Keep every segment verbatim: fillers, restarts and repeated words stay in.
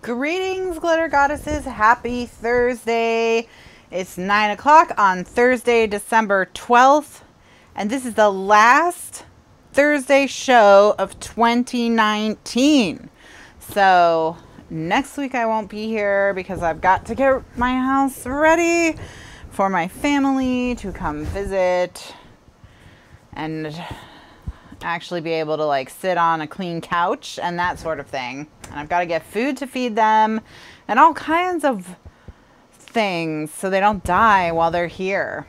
Greetings, glitter goddesses. Happy Thursday. It's nine o'clock on Thursday, December twelfth, and this is the last Thursday show of twenty nineteen. So next week I won't be here because I've got to get my house ready for my family to come visit and actually be able to like sit on a clean couch and that sort of thing. And I've got to get food to feed them and all kinds of things so they don't die while they're here.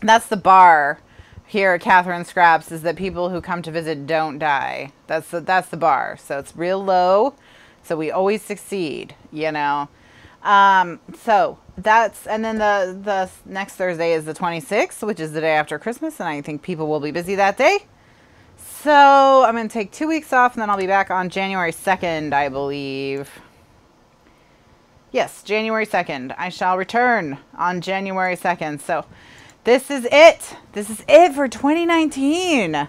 That's the bar here at Kathryn Scraps, is that people who come to visit don't die. That's the, that's the bar. So it's real low. So we always succeed, you know. Um, so that's, and then the, the next Thursday is the twenty-sixth, which is the day after Christmas. And I think people will be busy that day. So I'm going to take two weeks off, and then I'll be back on January second, I believe. Yes, January second. I shall return on January second. So this is it. This is it for twenty nineteen.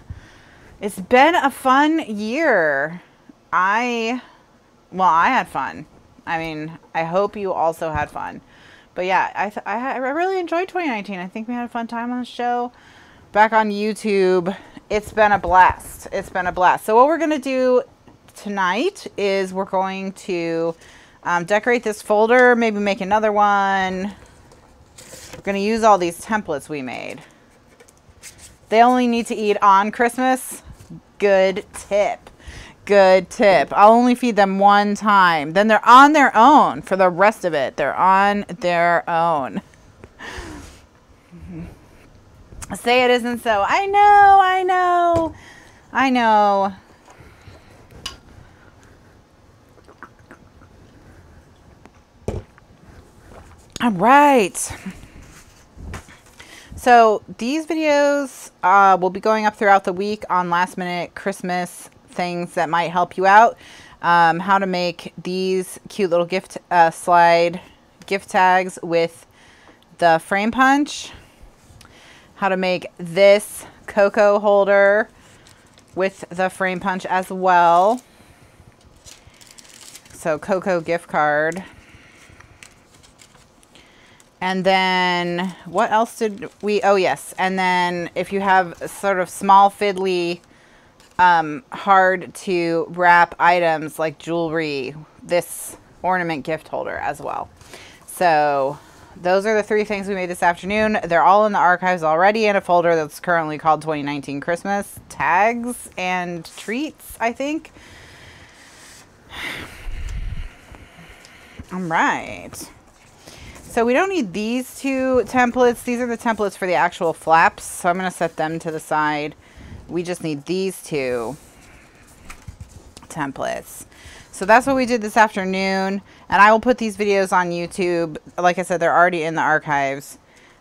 It's been a fun year. I, well, I had fun. I mean, I hope you also had fun. But yeah, I, th I, I really enjoyed twenty nineteen. I think we had a fun time on the show. Back on YouTube. It's been a blast. It's been a blast. So what we're going to do tonight is we're going to um, decorate this folder, maybe make another one. We're going to use all these templates we made. They only need to eat on Christmas. Good tip. Good tip. I'll only feed them one time. Then they're on their own for the rest of it. They're on their own. Say it isn't so. I know, I know, I know. All right. So these videos uh, will be going up throughout the week on last minute Christmas things that might help you out. Um, how to make these cute little gift uh, slide gift tags with the frame punch. How to make this cocoa holder with the frame punch as well. So cocoa gift card. And then what else did we, oh yes. And then if you have sort of small fiddly, um, hard to wrap items like jewelry, this ornament gift holder as well. So those are the three things we made this afternoon. They're all in the archives already in a folder that's currently called twenty nineteen Christmas Tags and Treats, I think. All right. So we don't need these two templates. These are the templates for the actual flaps. So I'm going to set them to the side. We just need these two templates. So that's what we did this afternoon, and I will put these videos on YouTube. Like I said, they're already in the archives.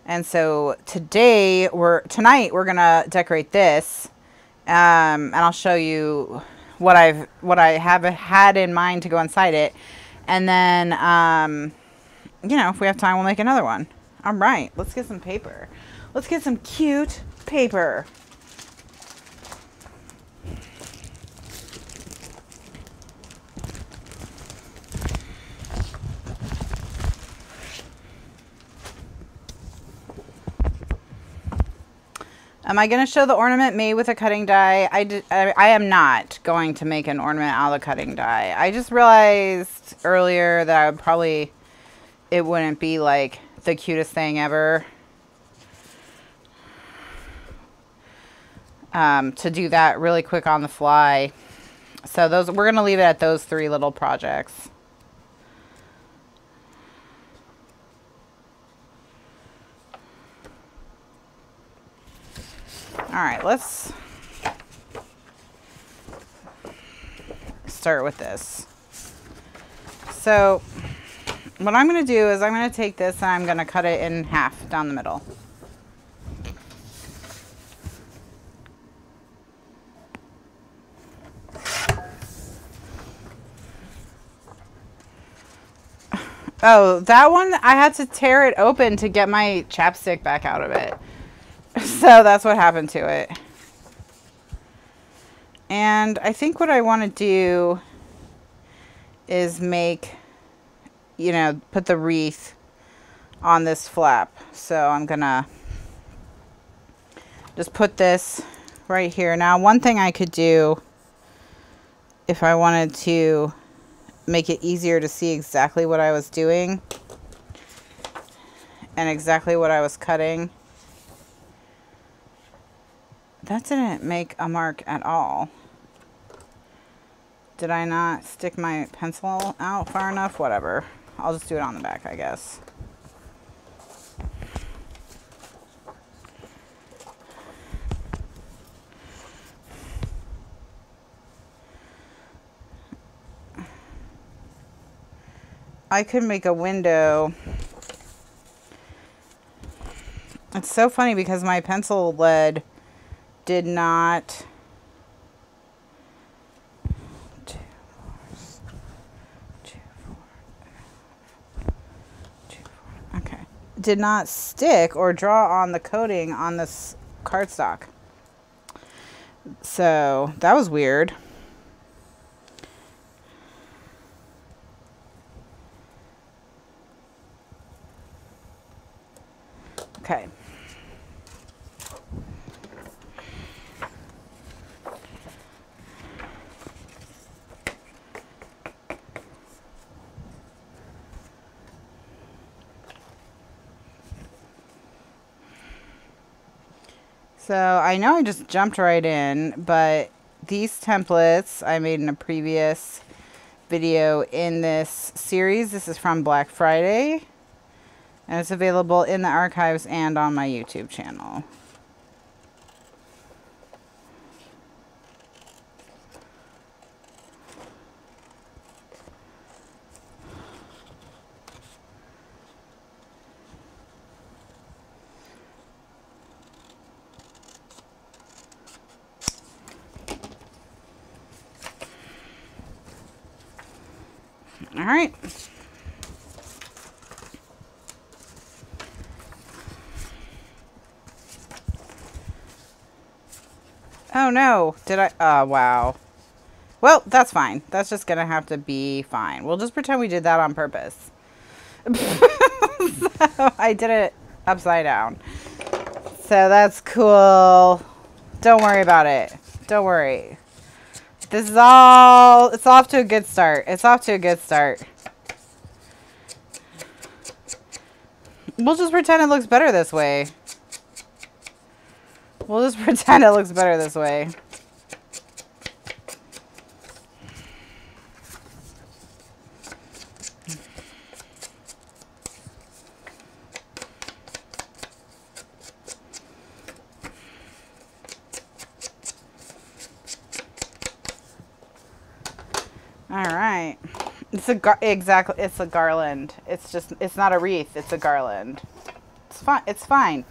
And so today we're tonight we're gonna decorate this, um, and I'll show you what I've what I have had in mind to go inside it. And then um, you know, if we have time, we'll make another one. All right, let's get some paper. Let's get some cute paper. Am I going to show the ornament made with a cutting die? I, did, I, I am not going to make an ornament out of the cutting die. I just realized earlier that I would probably, it wouldn't be like the cutest thing ever um, to do that really quick on the fly. So those, we're going to leave it at those three little projects. All right, let's start with this. So what I'm going to do is I'm going to take this and I'm going to cut it in half down the middle. Oh, that one, I had to tear it open to get my chapstick back out of it. So that's what happened to it. And I think what I want to do is make, you know, put the wreath on this flap. So I'm gonna just put this right here. Now, one thing I could do if I wanted to make it easier to see exactly what I was doing and exactly what I was cutting. That didn't make a mark at all. Did I not stick my pencil out far enough? Whatever. I'll just do it on the back, I guess. I could make a window. It's so funny because my pencil lead did not two, four, two, four, two, four, okay. Did not stick or draw on the coating on this cardstock. So that was weird. Okay. So I know I just jumped right in, but these templates I made in a previous video in this series. This is from Black Friday. And it's available in the archives and on my YouTube channel. All right. Oh no, did I, oh wow. Well, that's fine. That's just gonna have to be fine. We'll just pretend we did that on purpose. So I did it upside down. So that's cool. Don't worry about it. Don't worry. This is all, it's off to a good start. It's off to a good start. We'll just pretend it looks better this way. We'll just pretend it looks better this way. All right. It's a gar- exactly, it's a garland. It's just, it's not a wreath, it's a garland. It's fine. It's fine.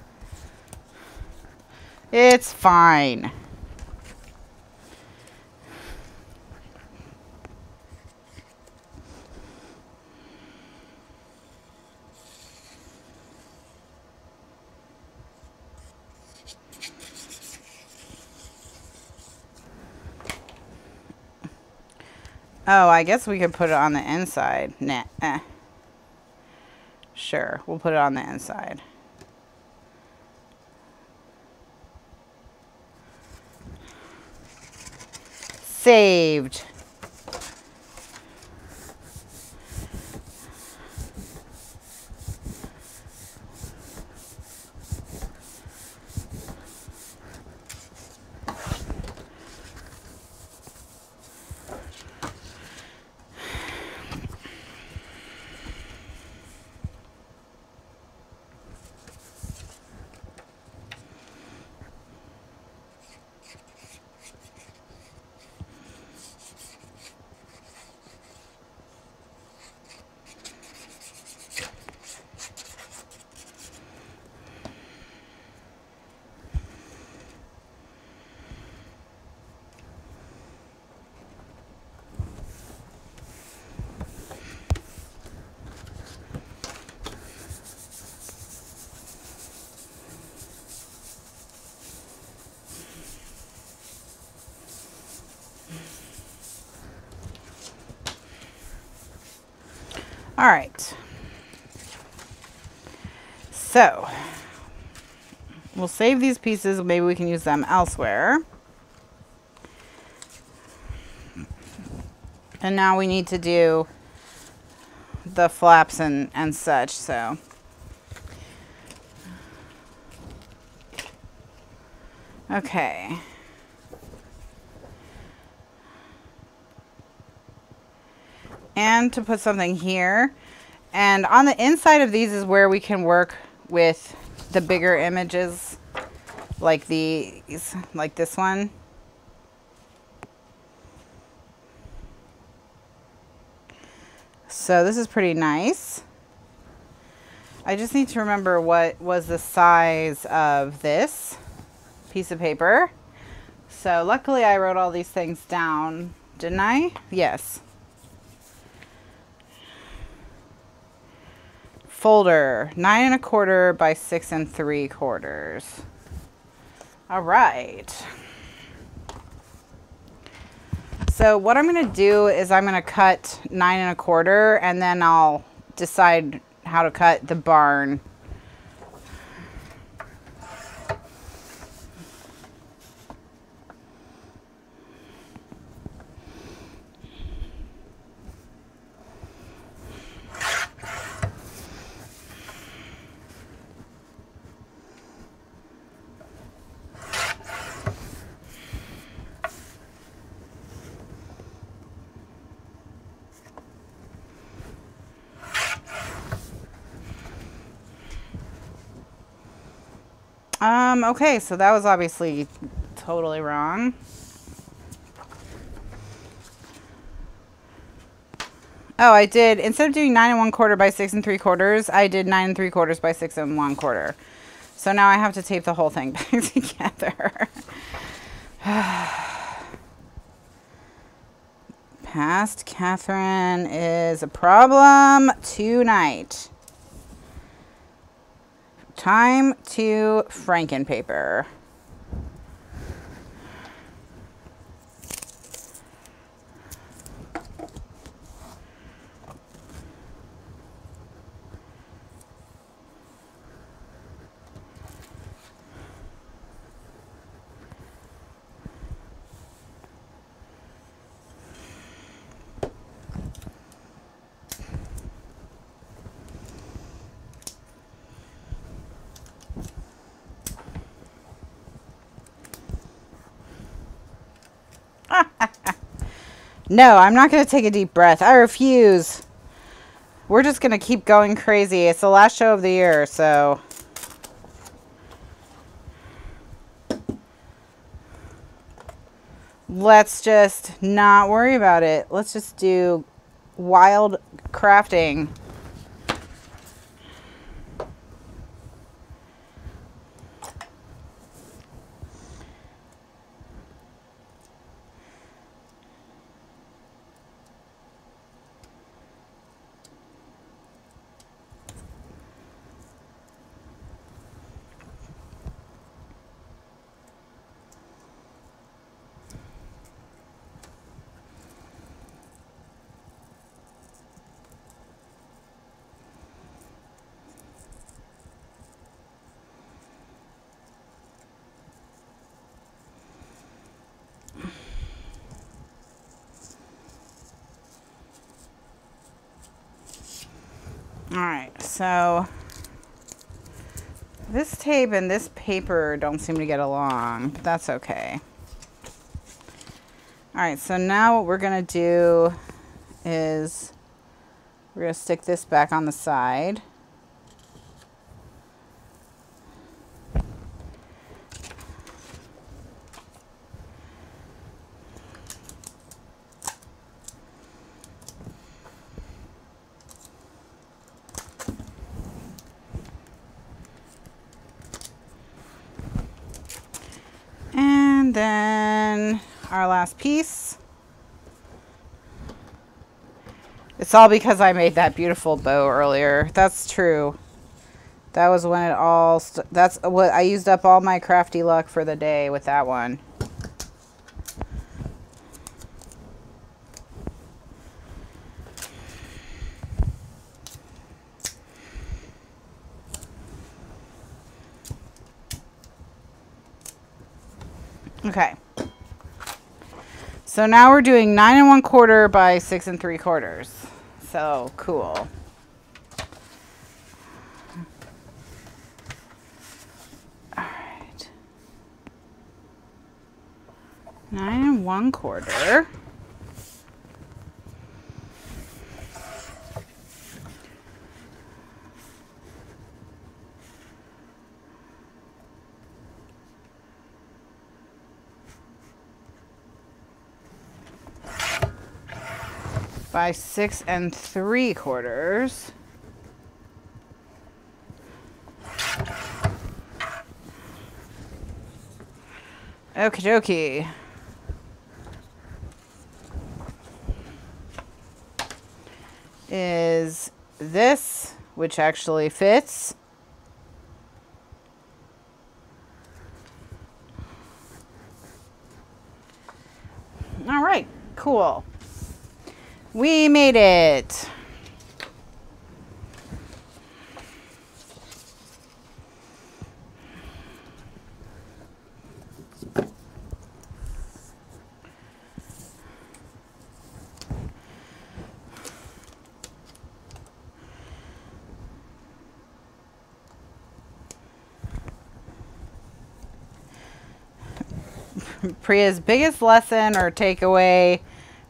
It's fine. Oh, I guess we could put it on the inside. Nah. Eh. Sure, we'll put it on the inside. Saved. All right. So we'll save these pieces. Maybe we can use them elsewhere. And now we need to do the flaps and, and such, so. Okay. And to put something here. And on the inside of these is where we can work with the bigger images, like these, like this one. So this is pretty nice. I just need to remember what was the size of this piece of paper. So luckily I wrote all these things down, didn't I? Yes. Folder, nine and a quarter by six and three quarters. All right. So what I'm going to do is I'm going to cut nine and a quarter, and then I'll decide how to cut the barn. Um, okay, so that was obviously totally wrong. Oh, I did, instead of doing nine and one quarter by six and three quarters, I did nine and three quarters by six and one quarter. So now I have to tape the whole thing back together. Past Kathryn is a problem tonight. Time to Frankenpaper. No, I'm not going to take a deep breath. I refuse. We're just going to keep going crazy. It's the last show of the year, so. Let's just not worry about it. Let's just do wild crafting. So this tape and this paper don't seem to get along, but that's okay. All right, so now what we're gonna do is we're gonna stick this back on the side. Piece. It's all because I made that beautiful bow earlier. That's true. That was when it all st that's what I used up all my crafty luck for the day with that one. Okay. So now we're doing nine and one quarter by six and three quarters. So cool. Nine and one quarter. By six and three quarters. Okie dokie. Is this, which actually fits. All right, cool. We made it. Priya's biggest lesson or takeaway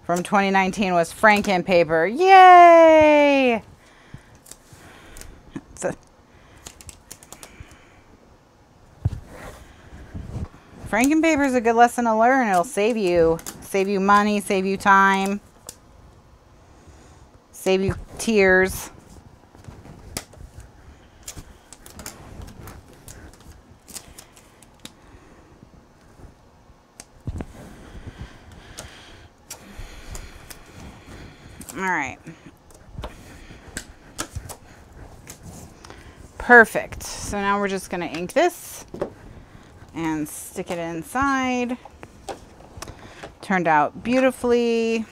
from twenty nineteen was Franken paper. Yay! Franken paper is a good lesson to learn. It'll save you, save you money, save you time, save you tears. All right. Perfect. So now we're just going to ink this and stick it inside. Turned out beautifully.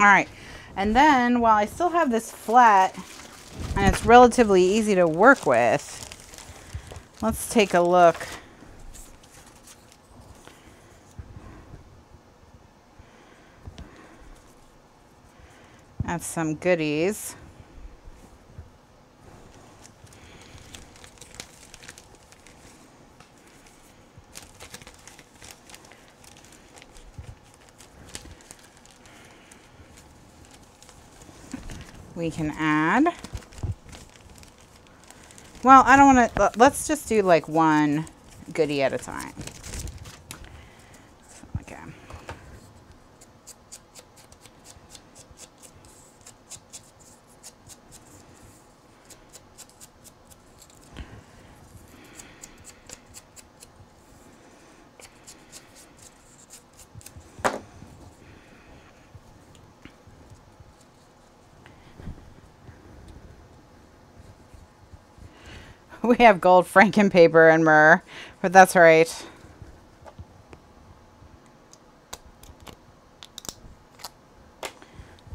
All right, and then while I still have this flat and it's relatively easy to work with, let's take a look at some goodies. We can add. Well, I don't want to, let's just do like one goodie at a time. So, okay. We have gold, Franken paper, and myrrh, but that's all right.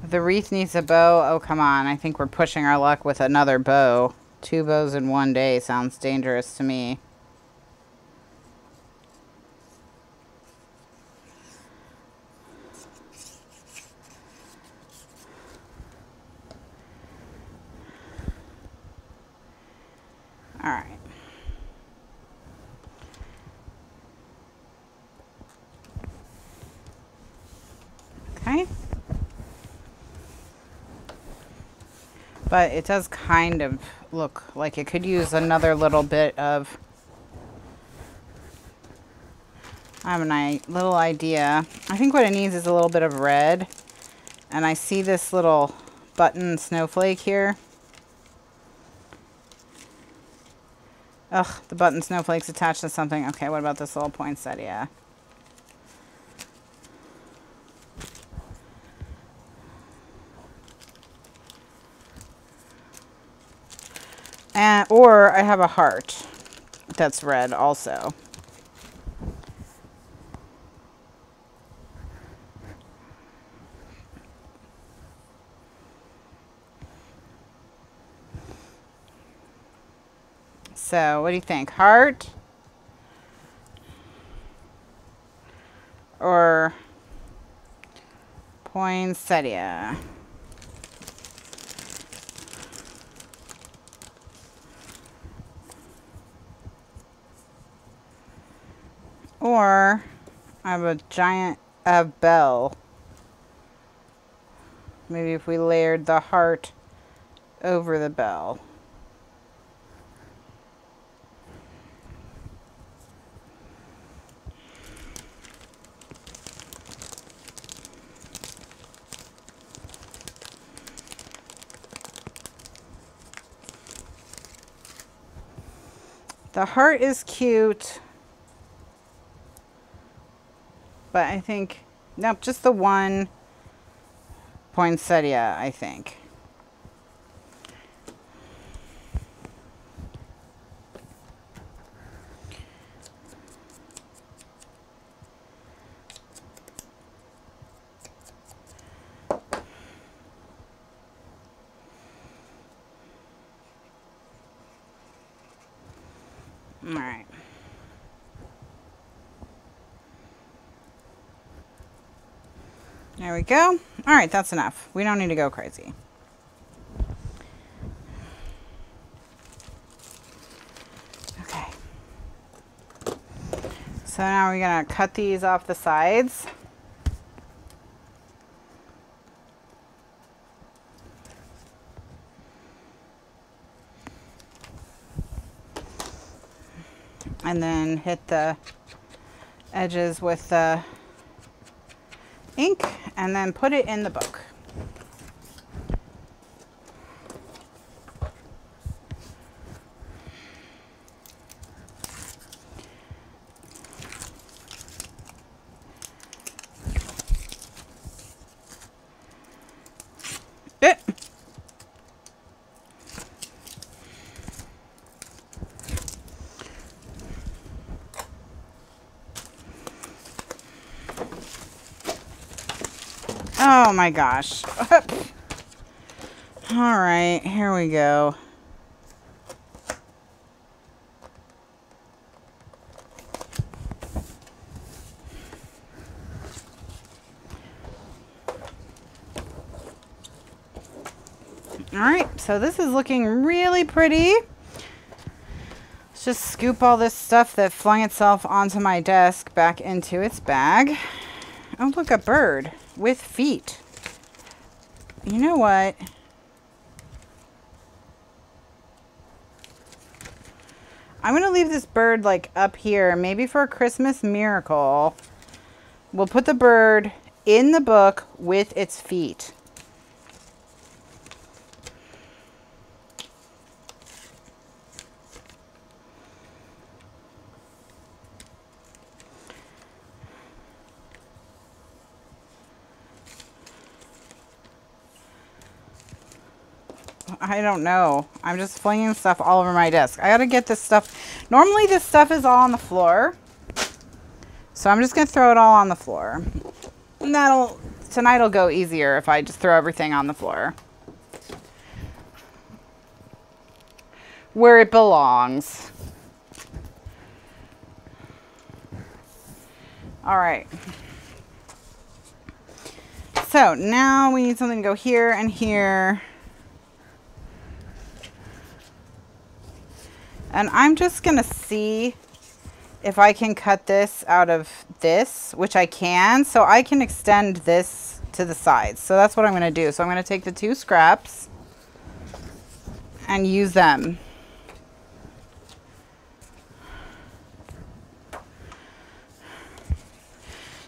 The wreath needs a bow. Oh, come on. I think we're pushing our luck with another bow. Two bows in one day sounds dangerous to me. But it does kind of look like it could use another little bit of, I have a little idea. I think what it needs is a little bit of red. And I see this little button snowflake here. Ugh, the button snowflake's attached to something. Okay, what about this little poinsettia? and or I have a heart that's red also. So what do you think, heart or poinsettia? Or I have a giant a bell. Maybe if we layered the heart over the bell. The heart is cute, but I think, nope, just the one poinsettia, I think. There we go. All right, that's enough. We don't need to go crazy. Okay. So now we're gonna cut these off the sides. And then hit the edges with the ink and then put it in the book. Oh my gosh. All right, here we go. All right, so this is looking really pretty. Let's just scoop all this stuff that flung itself onto my desk back into its bag. Oh, look, a bird with feet. You know what? I'm gonna leave this bird like up here, maybe for a Christmas miracle. We'll put the bird in the book with its feet. I don't know. I'm just flinging stuff all over my desk. I gotta get this stuff. Normally this stuff is all on the floor. So I'm just gonna throw it all on the floor. And that'll, tonight'll go easier if I just throw everything on the floor. Where it belongs. All right. So now we need something to go here and here. And I'm just gonna see if I can cut this out of this, which I can, so I can extend this to the sides. So that's what I'm gonna do. So I'm gonna take the two scraps and use them.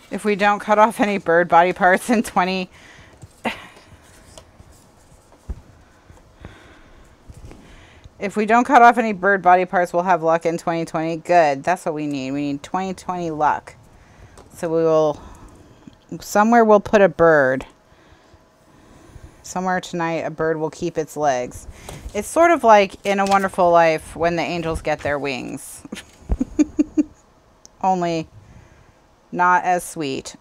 If we don't cut off any bird body parts in twenty If we don't cut off any bird body parts, we'll have luck in twenty twenty. Good. That's what we need. We need twenty twenty luck. So we will, somewhere we'll put a bird. Somewhere tonight, a bird will keep its legs. It's sort of like in A Wonderful Life when the angels get their wings. Only not as sweet.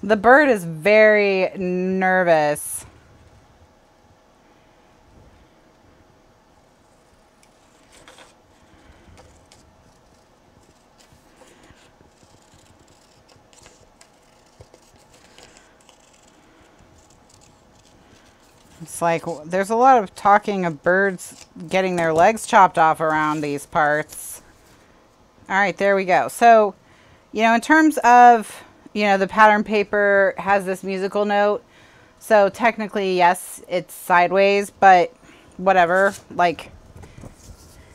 The bird is very nervous. It's like, there's a lot of talking of birds getting their legs chopped off around these parts. All right, there we go. So, you know, in terms of... You know, the pattern paper has this musical note, so technically, yes, it's sideways, but whatever. Like,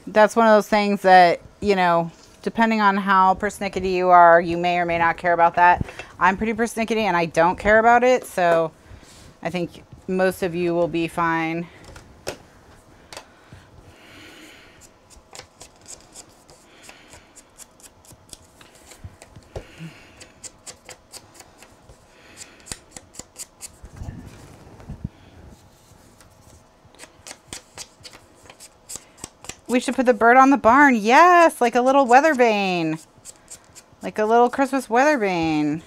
that's one of those things that, you know, depending on how persnickety you are, you may or may not care about that. I'm pretty persnickety, and I don't care about it, so I think most of you will be fine. We should put the bird on the barn. Yes, like a little weather vane. Like a little Christmas weather vane.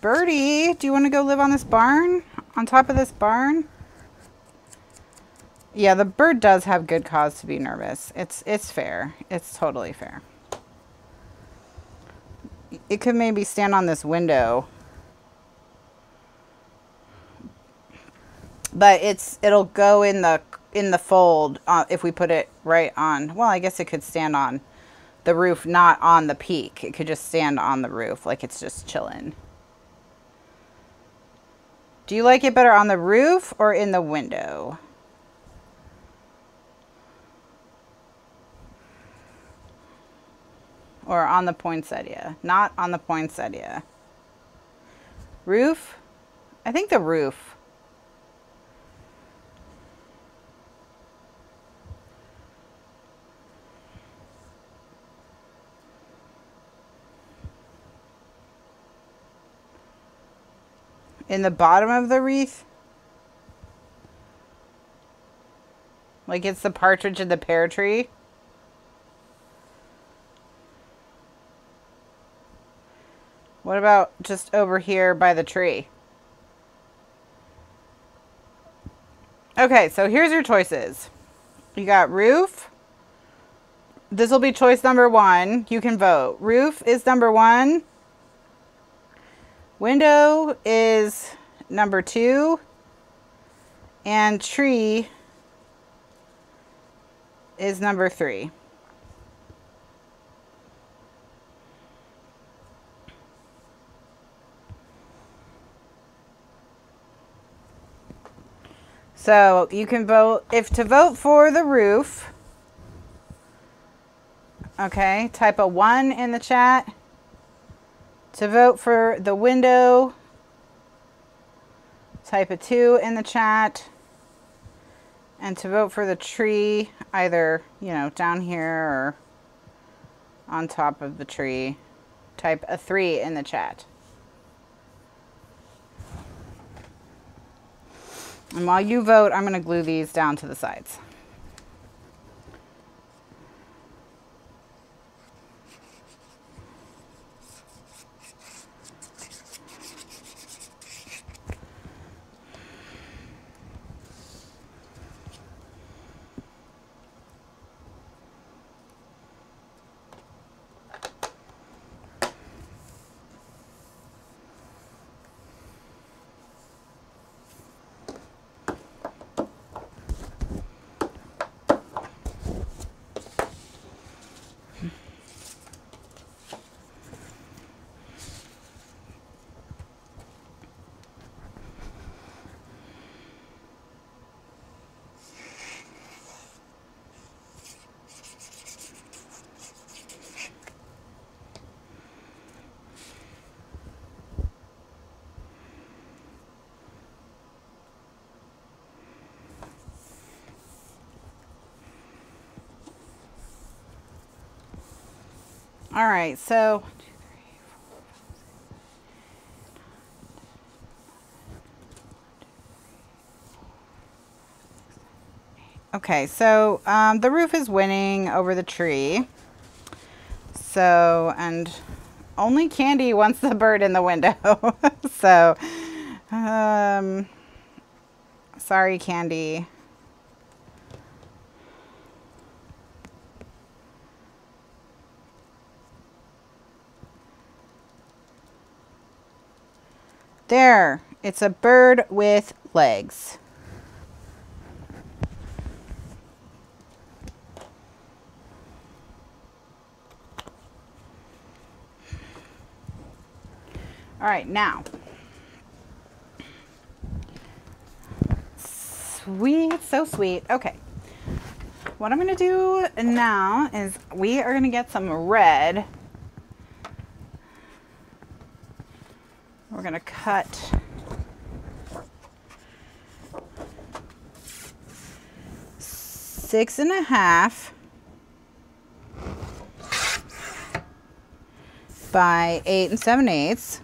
Birdie, do you want to go live on this barn? On top of this barn? Yeah, the bird does have good cause to be nervous. It's it's fair. It's totally fair. It could maybe stand on this window. But it's it'll go in the in the fold uh, if we put it right on. Well, I guess it could stand on the roof, not on the peak. It could just stand on the roof, like it's just chilling. Do you like it better on the roof or in the window? Or on the poinsettia? Not on the poinsettia. Roof? I think the roof. In the bottom of the wreath? Like it's the partridge in the pear tree? What about just over here by the tree? Okay, so here's your choices. You got roof. This will be choice number one. You can vote. Roof is number one. Window is number two, and tree is number three. So you can vote, if to vote for the roof, okay, type a one in the chat. To vote for the window, type a two in the chat. And to vote for the tree, either, you know, down here or on top of the tree, type a three in the chat. And while you vote, I'm going to glue these down to the sides. All right, so okay, so um, the roof is winning over the tree. So, and only Candy wants the bird in the window. So, um, sorry, Candy. There, it's a bird with legs. All right, now, sweet, so sweet. Okay, what I'm gonna do now is we are gonna get some red. We're gonna cut six and a half by eight and seven eighths.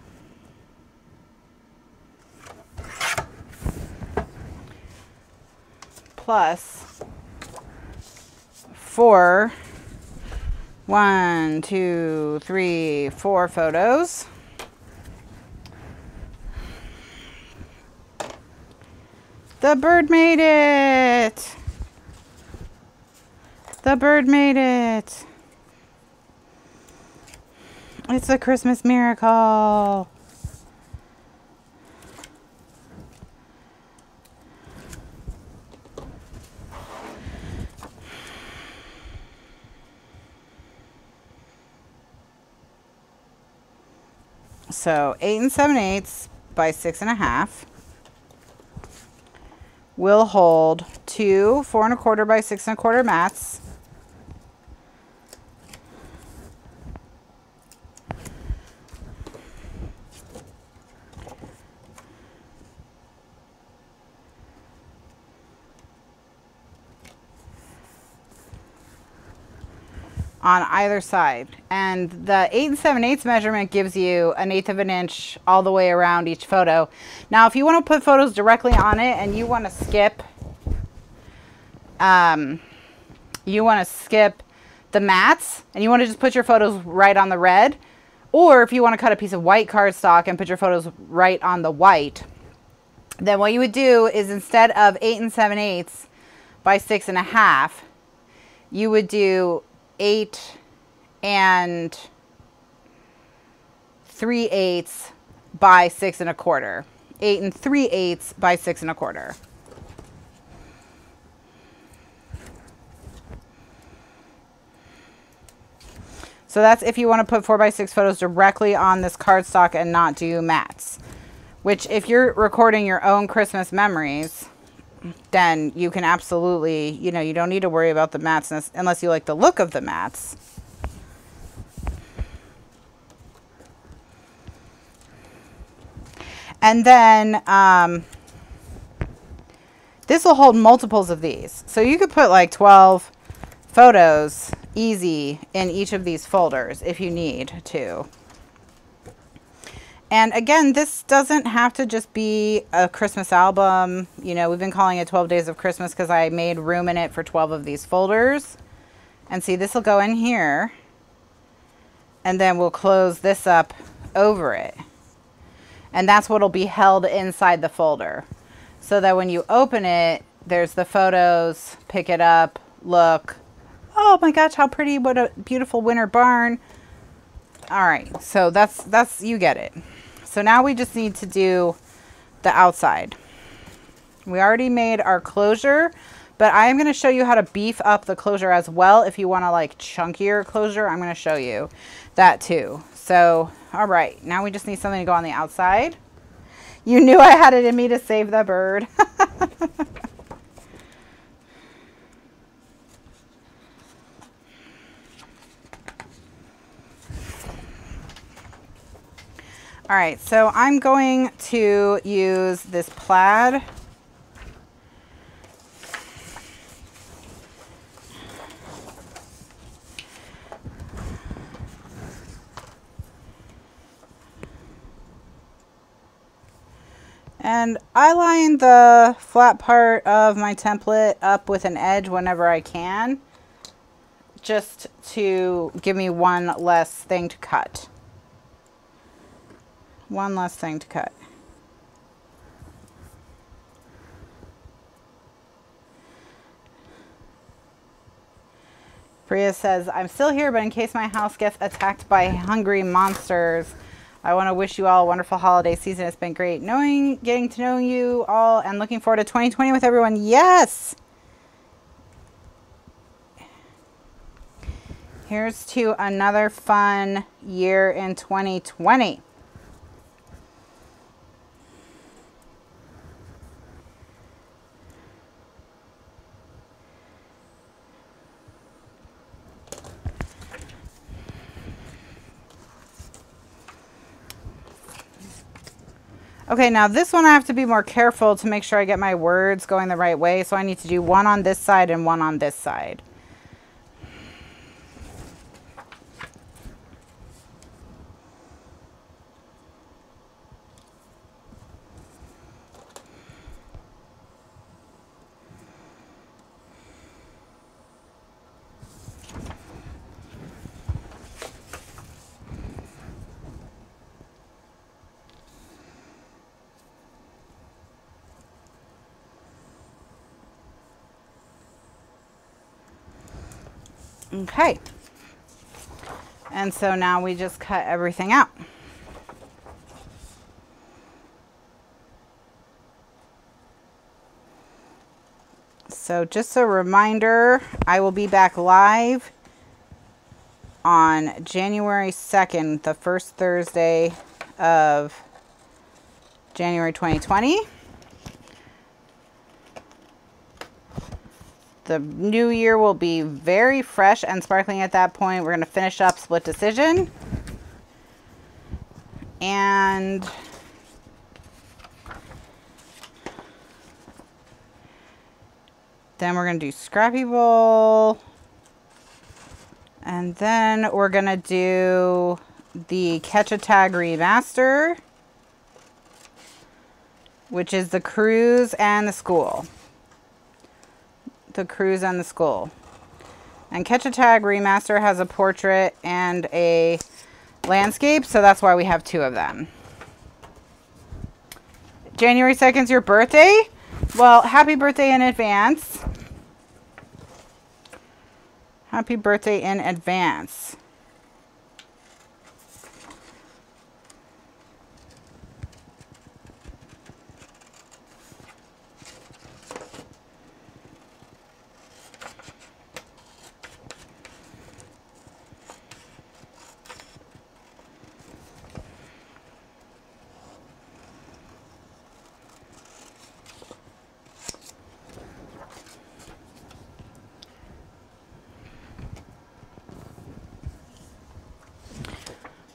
Plus four, one, two, three, four photos. The bird made it. The bird made it. It's a Christmas miracle. So eight and seven eighths by six and a half will hold two four and a quarter by six and a quarter mats, on either side. And the eight and seven eighths measurement gives you an eighth of an inch all the way around each photo. Now, if you want to put photos directly on it and you want to skip, um, you want to skip the mats and you want to just put your photos right on the red, or if you want to cut a piece of white cardstock and put your photos right on the white, then what you would do is instead of eight and seven eighths by six and a half, you would do eight and three eighths by six and a quarter. Eight and three eighths by six and a quarter. So that's if you want to put four by six photos directly on this cardstock and not do mats. Which, if you're recording your own Christmas memories, then you can absolutely, you know, you don't need to worry about the mats unless you like the look of the mats. And then um, this will hold multiples of these. So you could put like twelve photos easy in each of these folders if you need to. And again, this doesn't have to just be a Christmas album. You know, we've been calling it twelve Days of Christmas because I made room in it for twelve of these folders. And see, this will go in here. And then we'll close this up over it. And that's what will be held inside the folder. So that when you open it, there's the photos, pick it up, look. Oh my gosh, how pretty, what a beautiful winter barn. All right, so that's, that's, you get it. So now we just need to do the outside. We already made our closure, but I am gonna show you how to beef up the closure as well. If you wanna like chunkier closure, I'm gonna show you that too. So, all right, now we just need something to go on the outside. You knew I had it in me to save the bird. All right, so I'm going to use this plaid. And I line the flat part of my template up with an edge whenever I can, just to give me one less thing to cut. One less thing to cut. Priya says, I'm still here, but in case my house gets attacked by hungry monsters, I want to wish you all a wonderful holiday season. It's been great knowing, getting to know you all, and looking forward to twenty twenty with everyone. Yes! Here's to another fun year in twenty twenty. Okay, now this one I have to be more careful to make sure I get my words going the right way. So I need to do one on this side and one on this side. Okay, and so now we just cut everything out. So just a reminder, I will be back live on January second, the first Thursday of January twenty twenty. The new year will be very fresh and sparkling at that point. We're going to finish up Split Decision. And then we're going to do Scrappy Bowl. And then we're going to do the Catch a Tag Remaster, which is the Cruise and the School. The Cruise and the School. And Catch a Tag Remaster has a portrait and a landscape, so that's why we have two of them. January second is your birthday? Well, happy birthday in advance. Happy birthday in advance.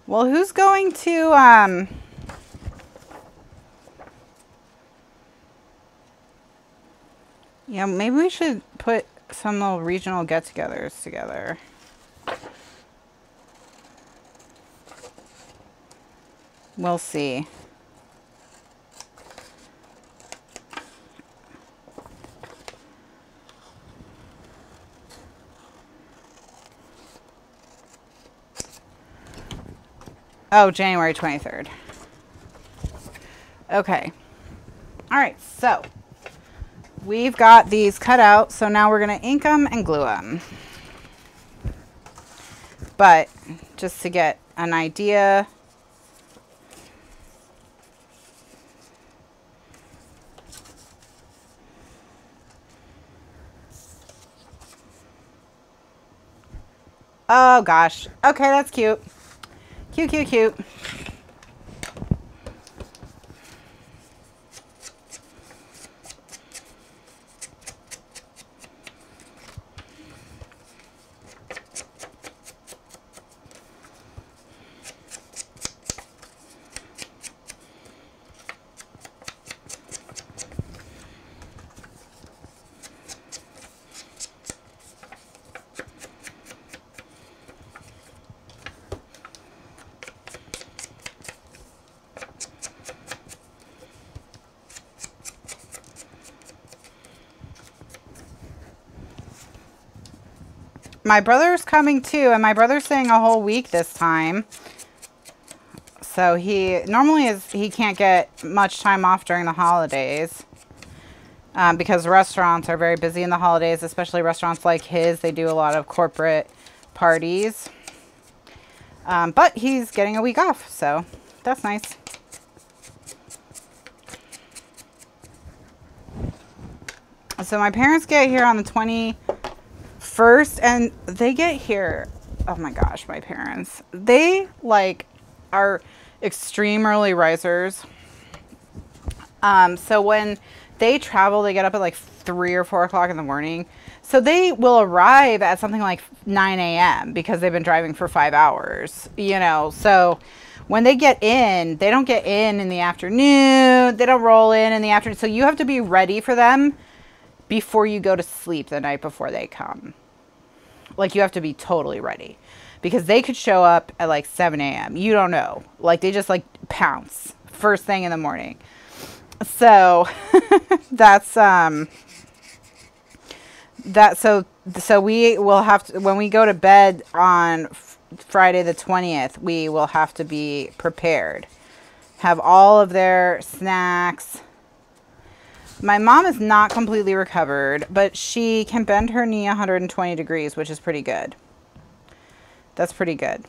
Well, who's going to, um, yeah, maybe we should put some little regional get-togethers together. We'll see. Oh, January twenty-third. Okay. All right, so we've got these cut out, so now we're going to ink them and glue them. But just to get an idea, oh gosh. Okay, that's cute. Cute, cute, cute. my brother's coming too, and my brother's staying a whole week this time. So he normally is, he can't get much time off during the holidays um, because restaurants are very busy in the holidays, especially restaurants like his. They do a lot of corporate parties, um, but he's getting a week off. So that's nice. So my parents get here on the twenty-first and they get here. Oh my gosh, my parents, they like are extreme early risers. Um, so when they travel, they get up at like three or four o'clock in the morning. So they will arrive at something like nine A M because they've been driving for five hours, you know? So when they get in, they don't get in in the afternoon. They don't roll in in the afternoon. So you have to be ready for them before you go to sleep the night before they come. Like you have to be totally ready because they could show up at like seven A M You don't know. Like they just like pounce first thing in the morning. So that's, um, that, so, so we will have to, when we go to bed on Friday the twentieth, we will have to be prepared, have all of their snacks. My mom is not completely recovered, but she can bend her knee one hundred twenty degrees, which is pretty good. That's pretty good.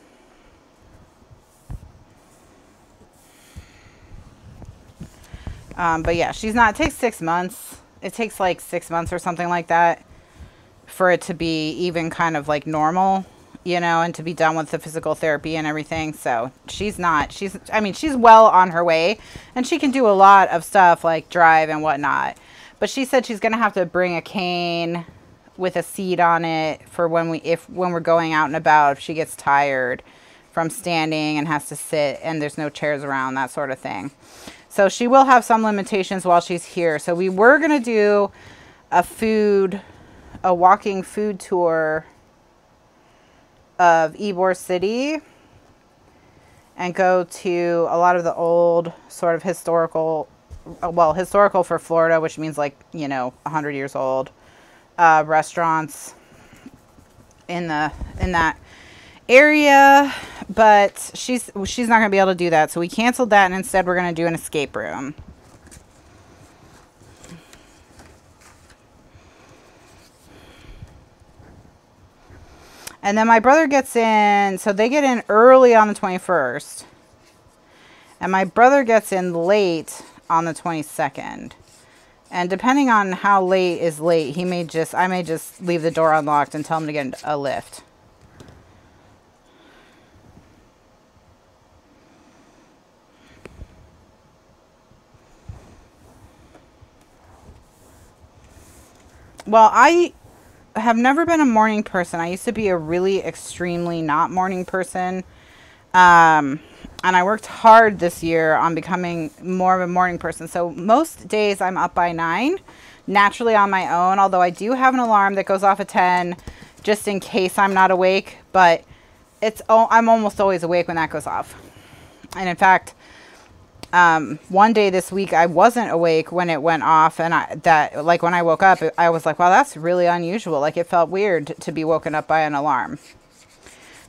Um, but yeah, she's not, it takes six months. It takes like six months or something like that for it to be even kind of like normal, you know, and to be done with the physical therapy and everything. So she's not, she's, I mean, she's well on her way and she can do a lot of stuff like drive and whatnot. But she said she's going to have to bring a cane with a seat on it for when we, if, when we're going out and about, if she gets tired from standing and has to sit and there's no chairs around, that sort of thing. So she will have some limitations while she's here. So we were going to do a food, a walking food tour of Ybor City and go to a lot of the old sort of historical, well, historical for Florida, which means like, you know, one hundred years old uh, restaurants in the, in that area. But she's, she's not going to be able to do that. So we canceled that. And instead we're going to do an escape room. And then my brother gets in, so they get in early on the twenty-first. And my brother gets in late on the twenty-second. And depending on how late is late, he may just, I may just leave the door unlocked and tell him to get a lift. Well, I... I have never been a morning person. I used to be a really extremely not morning person. Um, and I worked hard this year on becoming more of a morning person. So most days I'm up by nine, naturally on my own. Although I do have an alarm that goes off at ten just in case I'm not awake. But it's, oh, I'm almost always awake when that goes off. And in fact, Um, one day this week, I wasn't awake when it went off. And I, that, like when I woke up, I was like, wow, that's really unusual. Like it felt weird to be woken up by an alarm,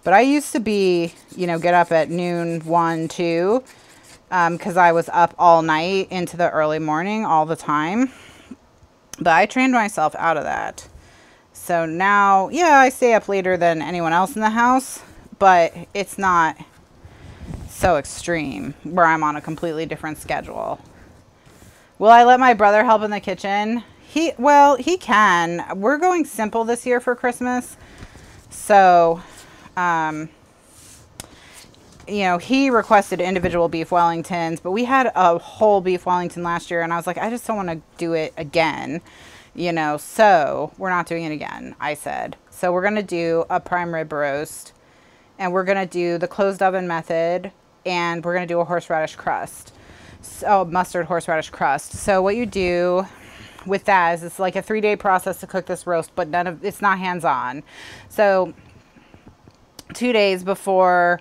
but I used to be, you know, get up at noon, one, two, um, cause I was up all night into the early morning all the time, but I trained myself out of that. So now, yeah, I stay up later than anyone else in the house, but it's not so extreme where I'm on a completely different schedule. Will I let my brother help in the kitchen? He, well, he can. We're going simple this year for Christmas. So, um, you know, he requested individual beef Wellingtons, but we had a whole beef Wellington last year. And I was like, I just don't want to do it again, you know, so we're not doing it again, I said. So we're going to do a prime rib roast and we're going to do the closed oven method. And we're going to do a horseradish crust. So mustard horseradish crust. So what you do with that is it's like a three day process to cook this roast, but none of it's not hands on. So two days before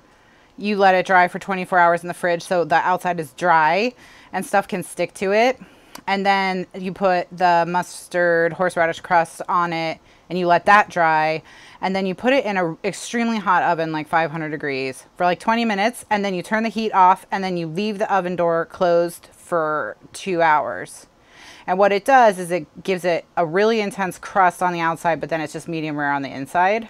you let it dry for twenty-four hours in the fridge. So the outside is dry and stuff can stick to it. And then you put the mustard horseradish crust on it and you let that dry, and then you put it in an extremely hot oven, like five hundred degrees, for like twenty minutes, and then you turn the heat off, and then you leave the oven door closed for two hours. And what it does is it gives it a really intense crust on the outside, but then it's just medium rare on the inside.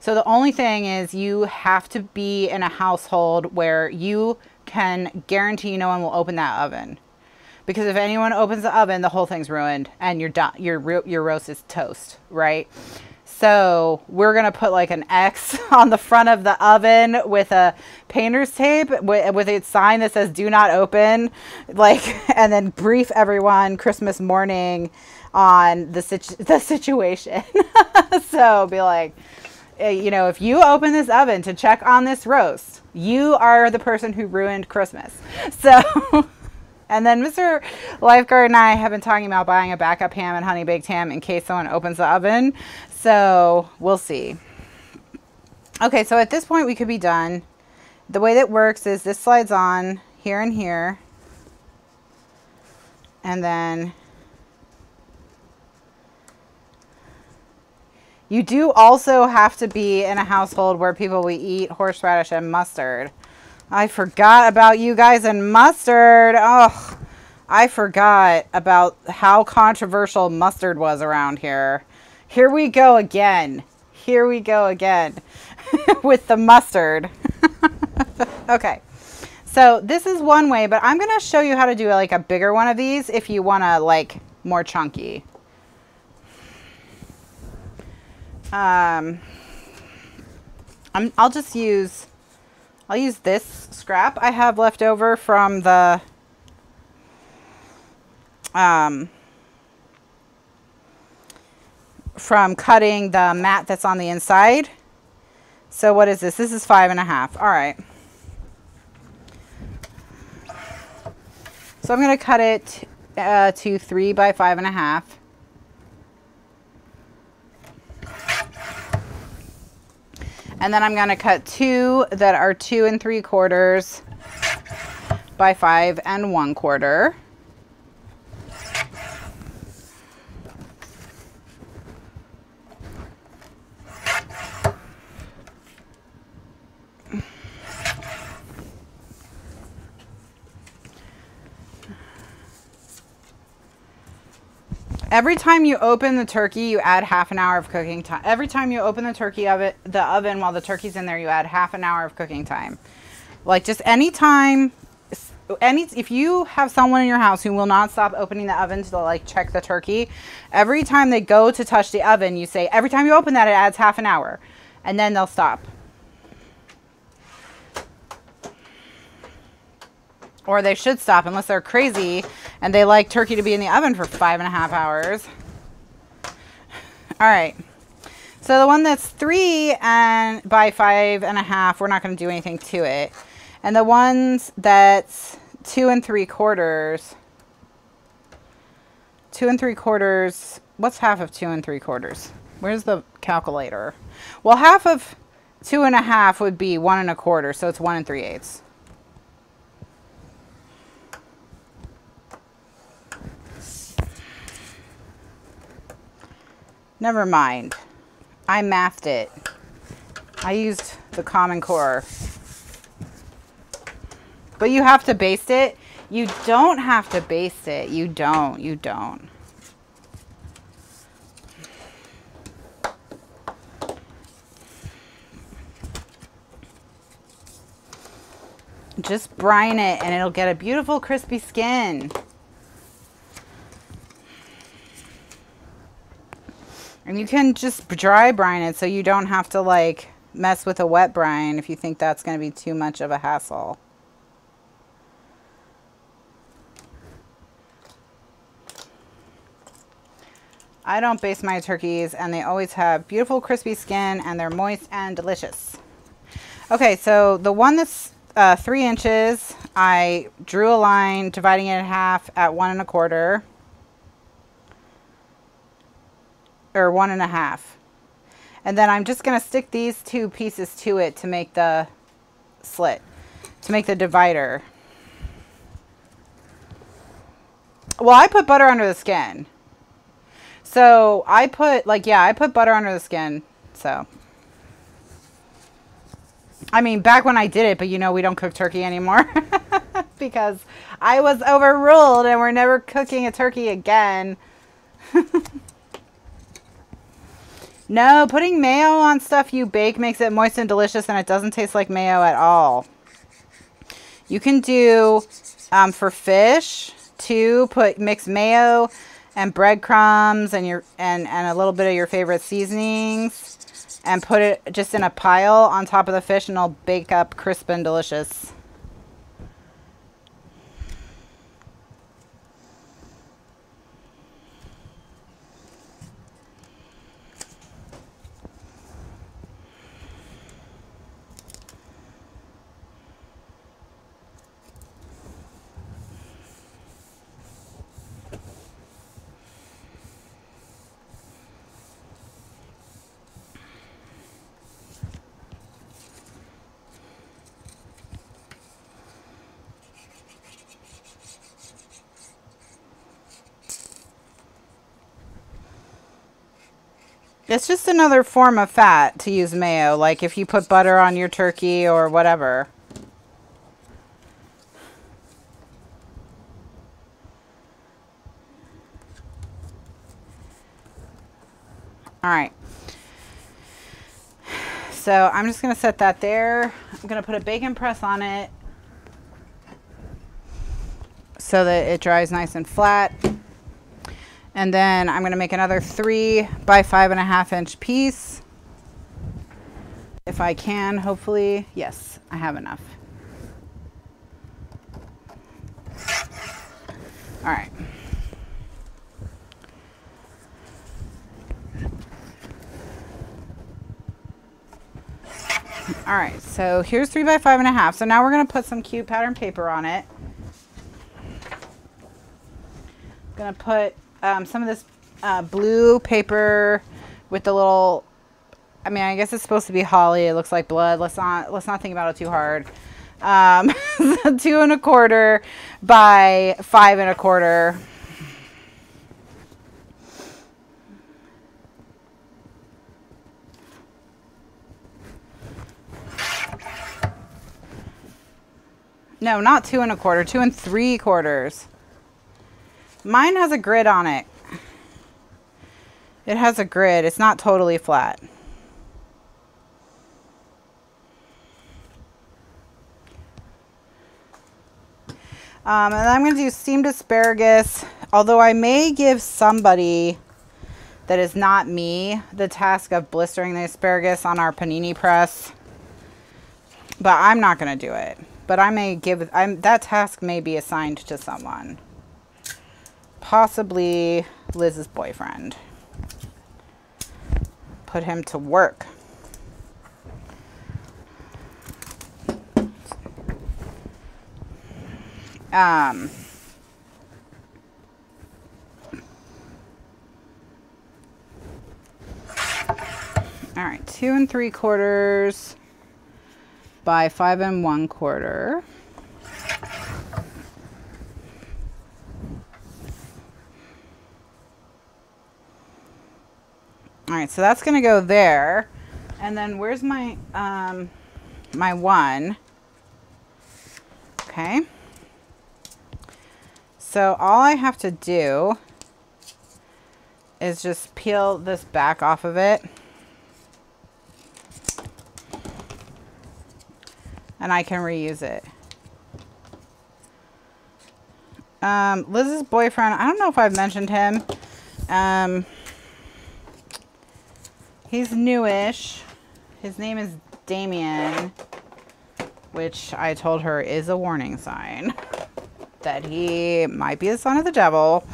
So the only thing is you have to be in a household where you can guarantee no one will open that oven. Because if anyone opens the oven, the whole thing's ruined and you're done, your, your roast is toast, right? So we're going to put like an X on the front of the oven with a painter's tape with, with a sign that says do not open, like, and then brief everyone Christmas morning on the, situ the situation. So be like, you know, if you open this oven to check on this roast, you are the person who ruined Christmas. So... And then Mister Lifeguard and I have been talking about buying a backup ham and honey baked ham in case someone opens the oven. So we'll see. Okay, so at this point we could be done. The way that works is this slides on here and here. And then you do also have to be in a household where people will eat horseradish and mustard. I forgot about you guys and mustard. Oh, I forgot about how controversial mustard was around here. Here we go again. Here we go again with the mustard. Okay. So this is one way, but I'm going to show you how to do like a bigger one of these if you want to like more chunky. Um, I'm, I'll just use... I'll use this scrap I have left over from the um, from cutting the mat that's on the inside. So what is this? This is five and a half. All right. So I'm going to cut it uh, to three by five and a half. And then I'm going to cut two that are two and three quarters by five and one quarter. Every time you open the turkey, you add half an hour of cooking time. Every time you open the turkey oven, the oven while the turkey's in there, you add half an hour of cooking time. Like just any time, any, if you have someone in your house who will not stop opening the oven to like check the turkey, every time they go to touch the oven, you say, every time you open that, it adds half an hour, and then they'll stop. Or they should stop unless they're crazy and they like turkey to be in the oven for five and a half hours. All right. So the one that's three and by five and a half, we're not going to do anything to it. And the ones that's two and three quarters, two and three quarters, what's half of two and three quarters? Where's the calculator? Well, half of two and a half would be one and a quarter. So it's one and three eighths. Never mind. I mathed it. I used the Common Core. But you have to baste it. You don't have to baste it. You don't. You don't. Just brine it and it'll get a beautiful crispy skin. And you can just dry brine it so you don't have to like mess with a wet brine if you think that's going to be too much of a hassle. I don't baste my turkeys and they always have beautiful crispy skin and they're moist and delicious. Okay, so the one that's uh, three inches, I drew a line dividing it in half at one and a quarter. Or one and a half. And then I'm just going to stick these two pieces to it to make the slit, to make the divider. Well, I put butter under the skin. So I put like, yeah, I put butter under the skin. So, I mean, back when I did it, but you know, we don't cook turkey anymore because I was overruled and we're never cooking a turkey again. No, putting mayo on stuff you bake makes it moist and delicious, and it doesn't taste like mayo at all. You can do, um, for fish too, put mix mayo and breadcrumbs and your, and, and a little bit of your favorite seasonings and put it just in a pile on top of the fish, and it'll bake up crisp and delicious. It's just another form of fat to use mayo, like if you put butter on your turkey or whatever. All right. So I'm just going to set that there. I'm going to put a baking press on it so that it dries nice and flat. And then I'm going to make another three by five and a half inch piece. If I can, hopefully. Yes, I have enough. All right. All right. So here's three by five and a half. So now we're going to put some cute pattern paper on it. I'm going to put Um, some of this uh, blue paper with the little, I mean, I guess it's supposed to be holly. It looks like blood. Let's not, let's not think about it too hard. Um, two and a quarter by five and a quarter. No, not two and a quarter, two and three quarters. Mine has a grid on it. It has a grid. It's not totally flat. Um, and then I'm going to do steamed asparagus, although I may give somebody that is not me the task of blistering the asparagus on our panini press, but I'm not going to do it. But I may give, I'm, that task may be assigned to someone. Possibly Liz's boyfriend. Put him to work. Um, all right, two and three quarters by five and one quarter. All right, so that's going to go there. And then where's my, um, my one? Okay. So all I have to do is just peel this back off of it. And I can reuse it. Um, Liz's boyfriend, I don't know if I've mentioned him. Um... He's newish. His name is Damien, which I told her is a warning sign that he might be the son of the devil.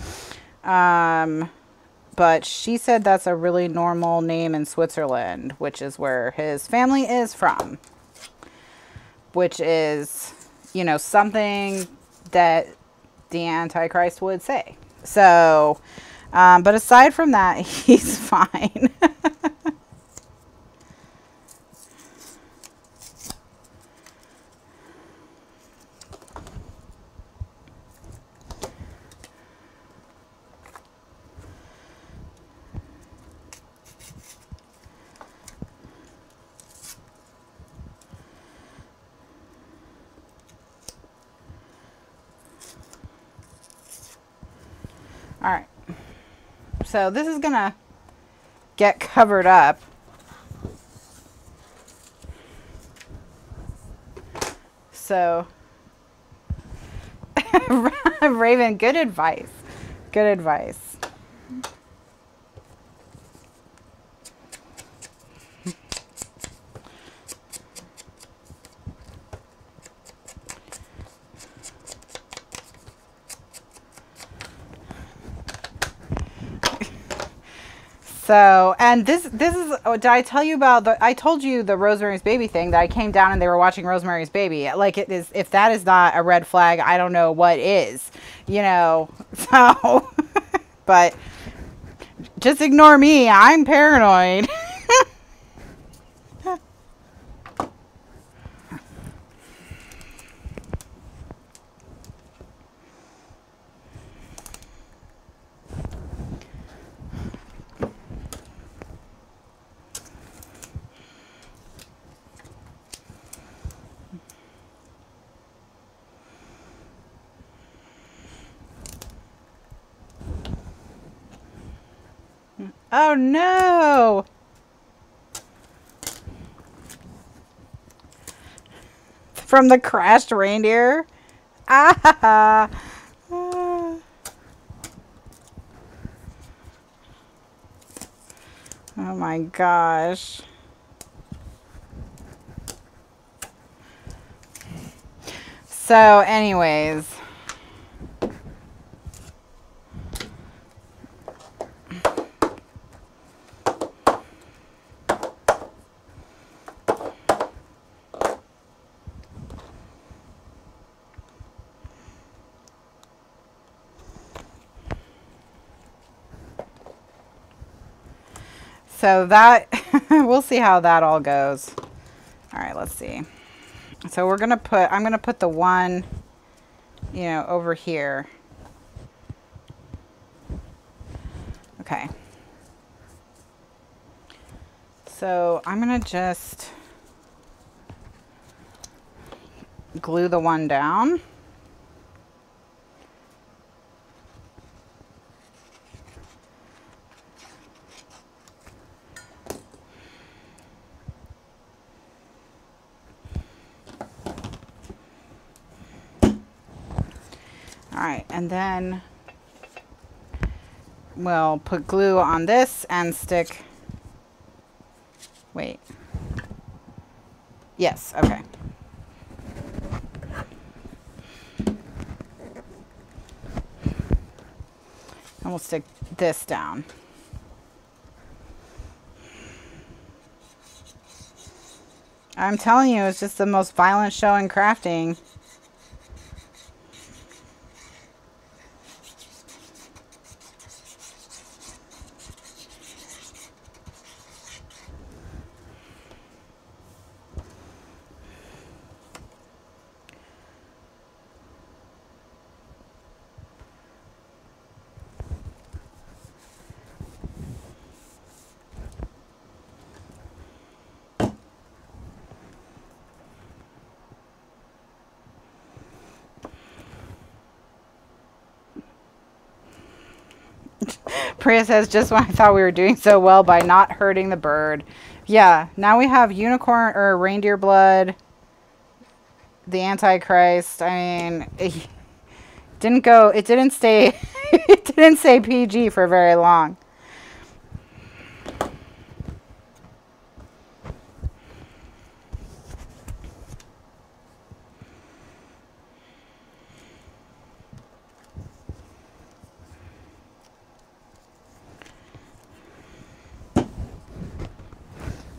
Um, but she said that's a really normal name in Switzerland, which is where his family is from, which is, you know, something that the Antichrist would say. So, um, but aside from that, he's fine. All right, so this is gonna get covered up. So Raven, good advice, good advice. So, and this, this is, oh, did I tell you about the, I told you the Rosemary's Baby thing, that I came down and they were watching Rosemary's Baby. Like, it is, if that is not a red flag, I don't know what is, you know, so, but just ignore me. I'm paranoid. Oh no! From the crashed reindeer? Ah! Ah. Oh my gosh. So anyways. So that, we'll see how that all goes. All right, let's see. So we're gonna put, I'm gonna put the one, you know, over here. Okay. So I'm gonna just glue the one down. And then we'll put glue on this and stick, wait, yes, okay. And we'll stick this down. I'm telling you, it's just the most violent show in crafting. Priya says, just when I thought we were doing so well by not hurting the bird. Yeah, now we have unicorn or reindeer blood, the Antichrist. I mean, it didn't go, it didn't stay, it didn't stay P G for very long.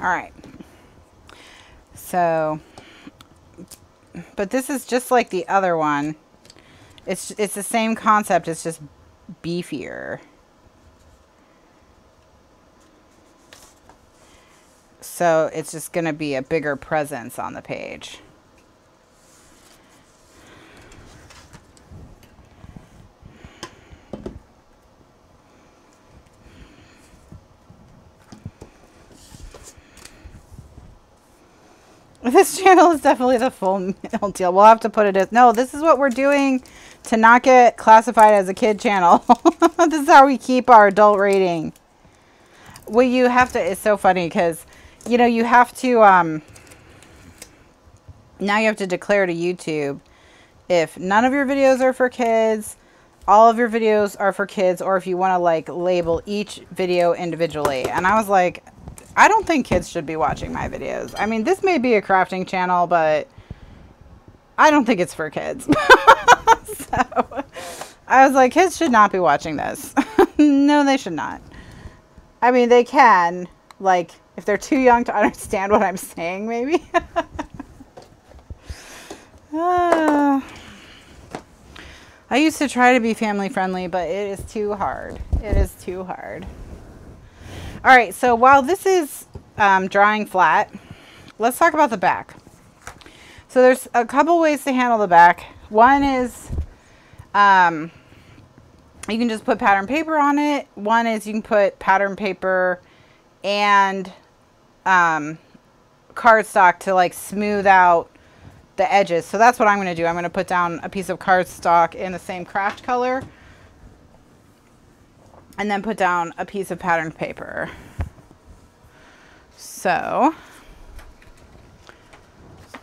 All right, so, but this is just like the other one. It's, it's the same concept, it's just beefier. So it's just gonna be a bigger presence on the page. This channel is definitely the full deal. We'll have to put it as, no, this is what we're doing. to not get classified as a kid channel. This is how we keep our adult rating. Well, you have to, it's so funny because, you know, you have to, um, now you have to declare to YouTube if none of your videos are for kids, all of your videos are for kids, or if you want to like label each video individually. And I was like, I don't think kids should be watching my videos. I mean, this may be a crafting channel, but I don't think it's for kids. So I was like, kids should not be watching this. No, they should not. I mean, they can, like, if they're too young to understand what I'm saying, maybe. uh, I used to try to be family friendly, but it is too hard. It is too hard. All right, so while this is um, drying flat, let's talk about the back. So there's a couple ways to handle the back. One is um, you can just put pattern paper on it. One is you can put pattern paper and um, cardstock to like smooth out the edges. So that's what I'm going to do. I'm going to put down a piece of cardstock in the same craft color and then put down a piece of patterned paper. So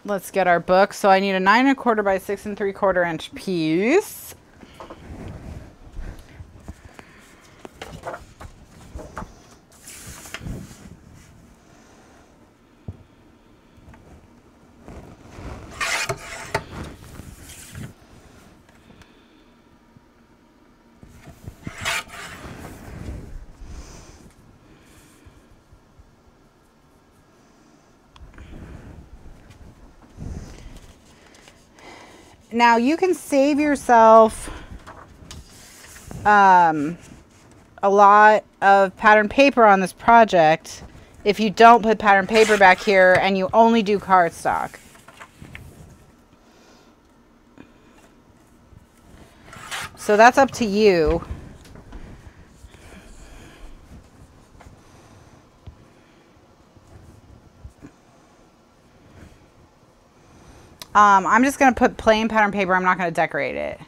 let's get our book. So I need a nine and a quarter by six and three quarter inch piece. Now you can save yourself um, a lot of pattern paper on this project if you don't put pattern paper back here and you only do cardstock. So that's up to you. Um, I'm just going to put plain pattern paper. I'm not going to decorate it.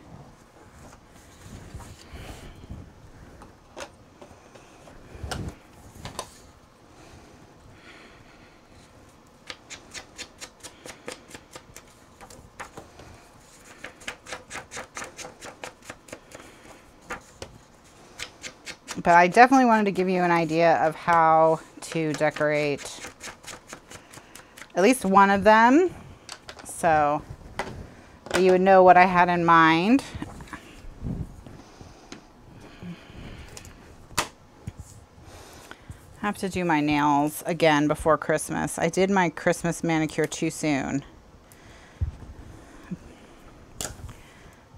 But I definitely wanted to give you an idea of how to decorate at least one of them, so you would know what I had in mind. I have to do my nails again before Christmas. I did my Christmas manicure too soon.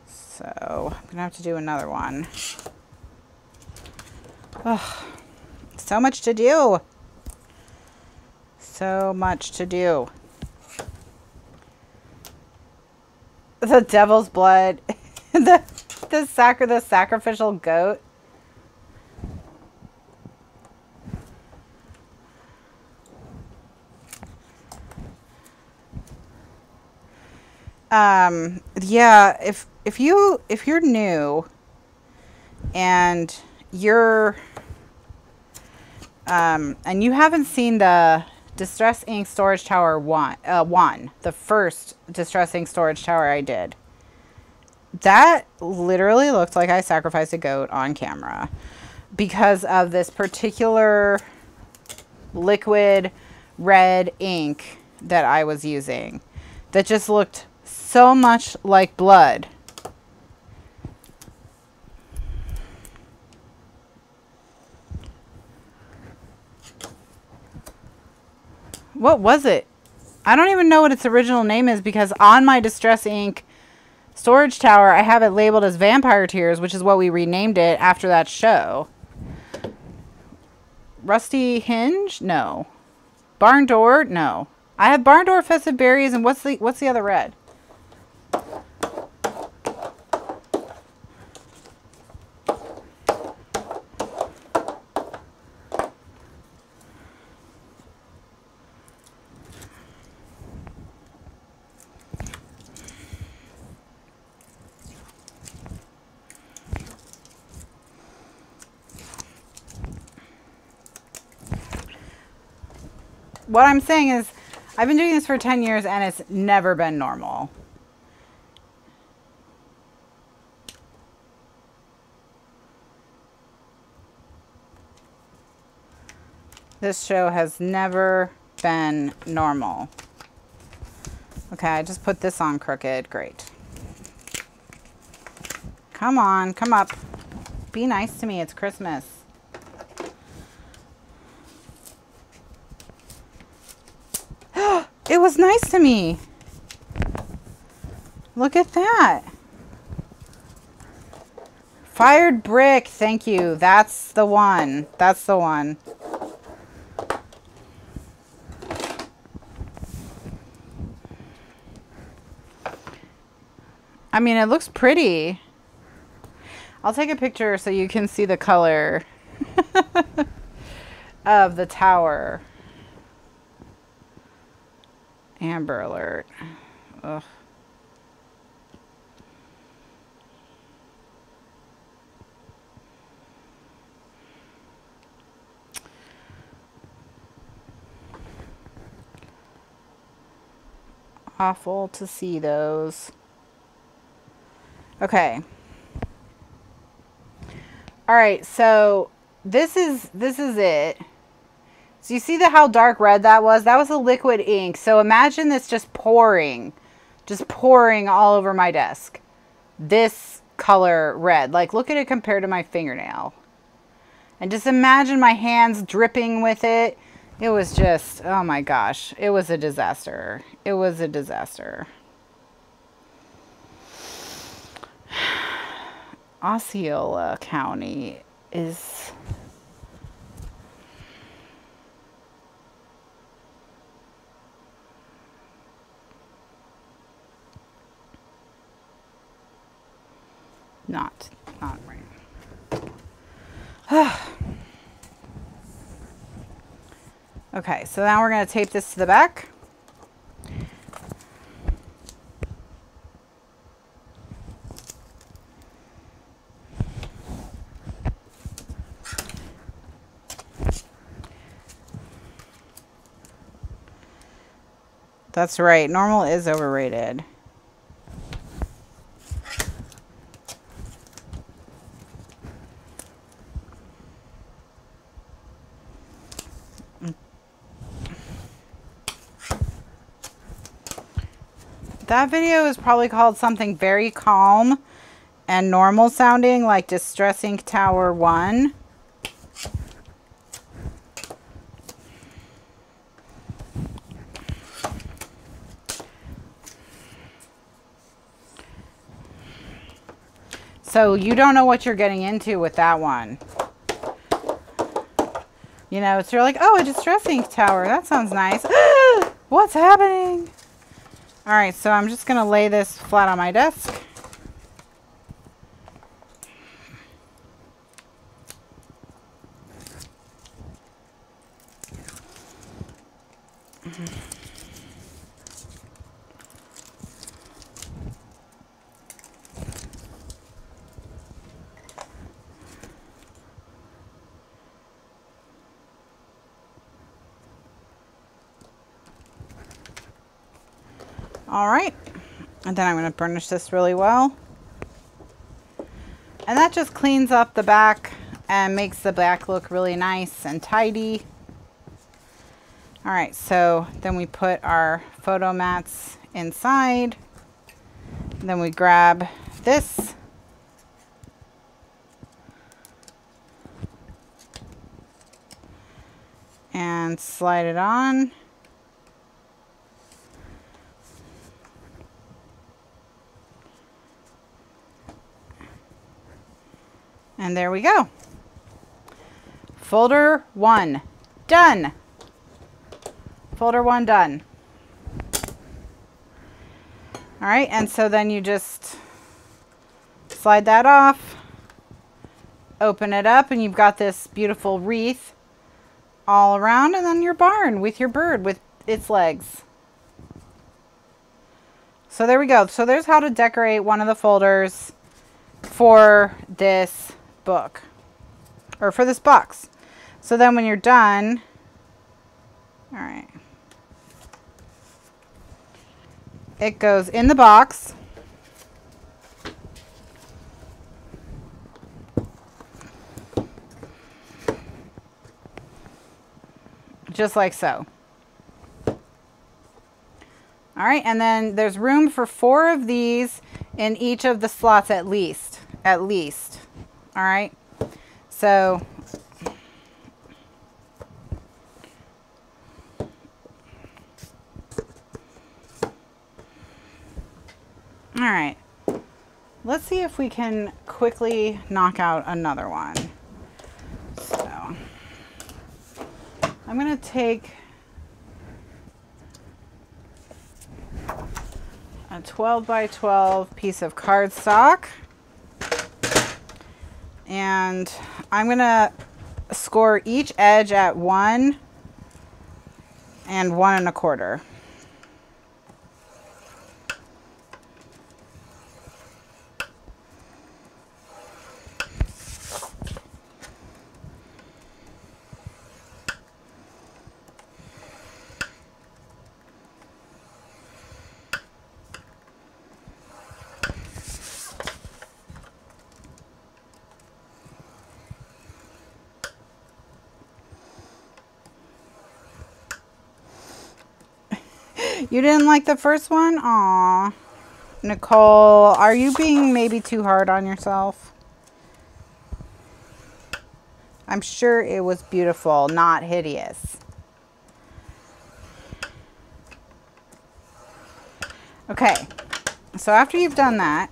So I'm gonna have to do another one. Ugh, so much to do. So much to do. The devil's blood, the the sacri the sacrificial goat. Um, yeah, if if you if you're new and you're um and you haven't seen the Distress Ink Storage Tower one, uh, one, the first Distress Ink Storage Tower I did. That literally looked like I sacrificed a goat on camera because of this particular liquid red ink that I was using that just looked so much like blood. What was it? I don't even know what its original name is because on my Distress Ink Storage Tower, I have it labeled as Vampire Tears, which is what we renamed it after that show. Rusty Hinge? No. Barn Door? No. I have Barn Door, Festive Berries, and what's the, what's the other red? what I'm saying is I've been doing this for ten years and it's never been normal. This show has never been normal. Okay, I just put this on crooked. Great. Come on, come up. Be nice to me. It's Christmas. It was nice to me. Look at that. Fired brick. Thank you. That's the one. That's the one. I mean, it looks pretty. I'll take a picture so you can see the color of the tower. Amber alert. Ugh. Awful to see those. Okay. All right, so this is this is it. So you see the how dark red that was? That was a liquid ink. So imagine this just pouring, just pouring all over my desk. This color red. Like, look at it compared to my fingernail. And just imagine my hands dripping with it. It was just, oh my gosh, it was a disaster. It was a disaster. Osceola County is not, not right. Okay, so now we're going to tape this to the back. That's right. Normal is overrated. That video is probably called something very calm and normal sounding, like Distress Ink Tower one. So you don't know what you're getting into with that one. You know, it's you're like, oh, a distress ink tower. That sounds nice. What's happening? All right, so I'm just going to lay this flat on my desk. All right, and then I'm going to burnish this really well. And that just cleans up the back and makes the back look really nice and tidy. All right, so then we put our photo mats inside. And then we grab this. And slide it on. And there we go. Folder one, done. Folder one, done. All right, and so then you just slide that off, open it up, and you've got this beautiful wreath all around, and then your barn with your bird with its legs. So there we go. So there's how to decorate one of the folders for this book or for this box. So then when you're done, all right. It goes in the box. Just like so. All right, and then there's room for four of these in each of the slots at least, at least. All right, so all right, let's see if we can quickly knock out another one. So I'm gonna take a twelve by twelve piece of cardstock and I'm gonna score each edge at one and one and a quarter. You didn't like the first one? Aw. Nicole, are you being maybe too hard on yourself? I'm sure it was beautiful, not hideous. Okay, so after you've done that,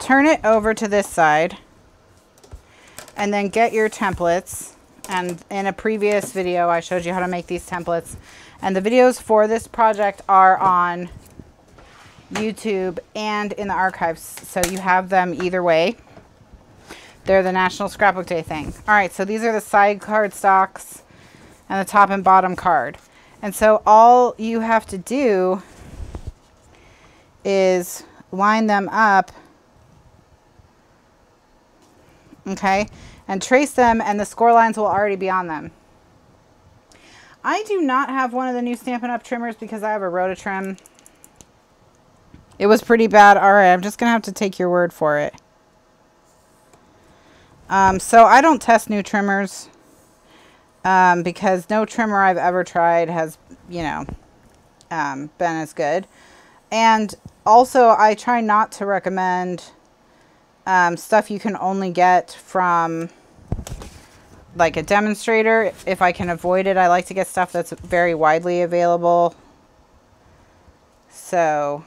turn it over to this side and then get your templates. And in a previous video, I showed you how to make these templates. And the videos for this project are on YouTube and in the archives. So you have them either way. They're the National Scrapbook Day thing. All right, so these are the side card stocks and the top and bottom card. And so all you have to do is line them up. Okay. And trace them, and the score lines will already be on them. I do not have one of the new Stampin' Up! Trimmers because I have a Rotatrim. It was pretty bad. All right, I'm just going to have to take your word for it. Um, so I don't test new trimmers um, because no trimmer I've ever tried has, you know, um, been as good. And also, I try not to recommend Um, stuff you can only get from like a demonstrator. If I can avoid it, I like to get stuff that's very widely available. So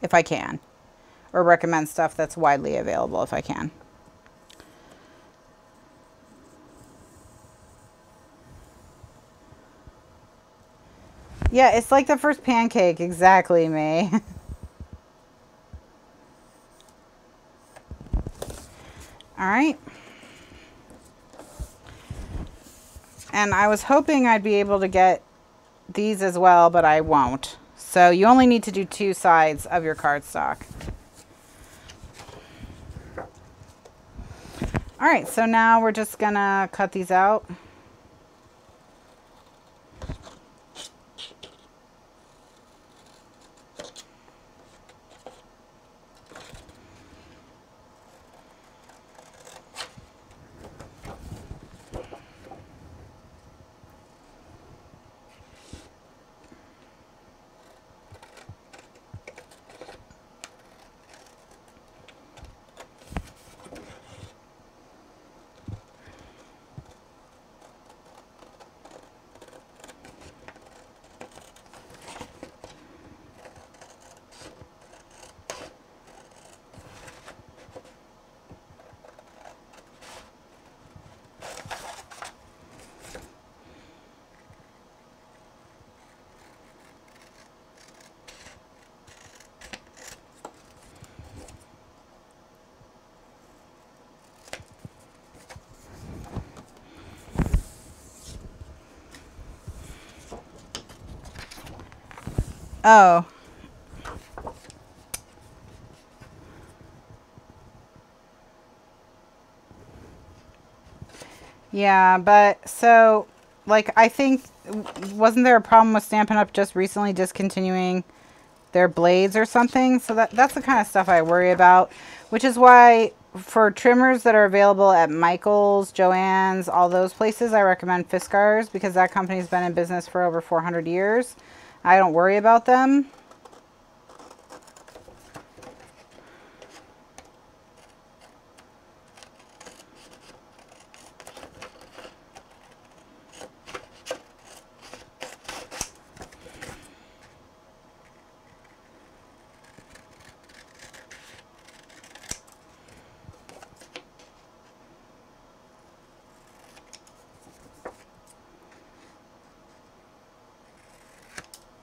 if I can, or recommend stuff that's widely available if I can. Yeah, it's like the first pancake. Exactly, May. All right, and I was hoping I'd be able to get these as well, but I won't. So you only need to do two sides of your cardstock. All right, so now we're just gonna cut these out. Oh. Yeah, but so like, I think, wasn't there a problem with Stampin' Up! Just recently discontinuing their blades or something? So that, that's the kind of stuff I worry about, which is why for trimmers that are available at Michael's, Joann's, all those places, I recommend Fiskars, because that company's been in business for over four hundred years. I don't worry about them.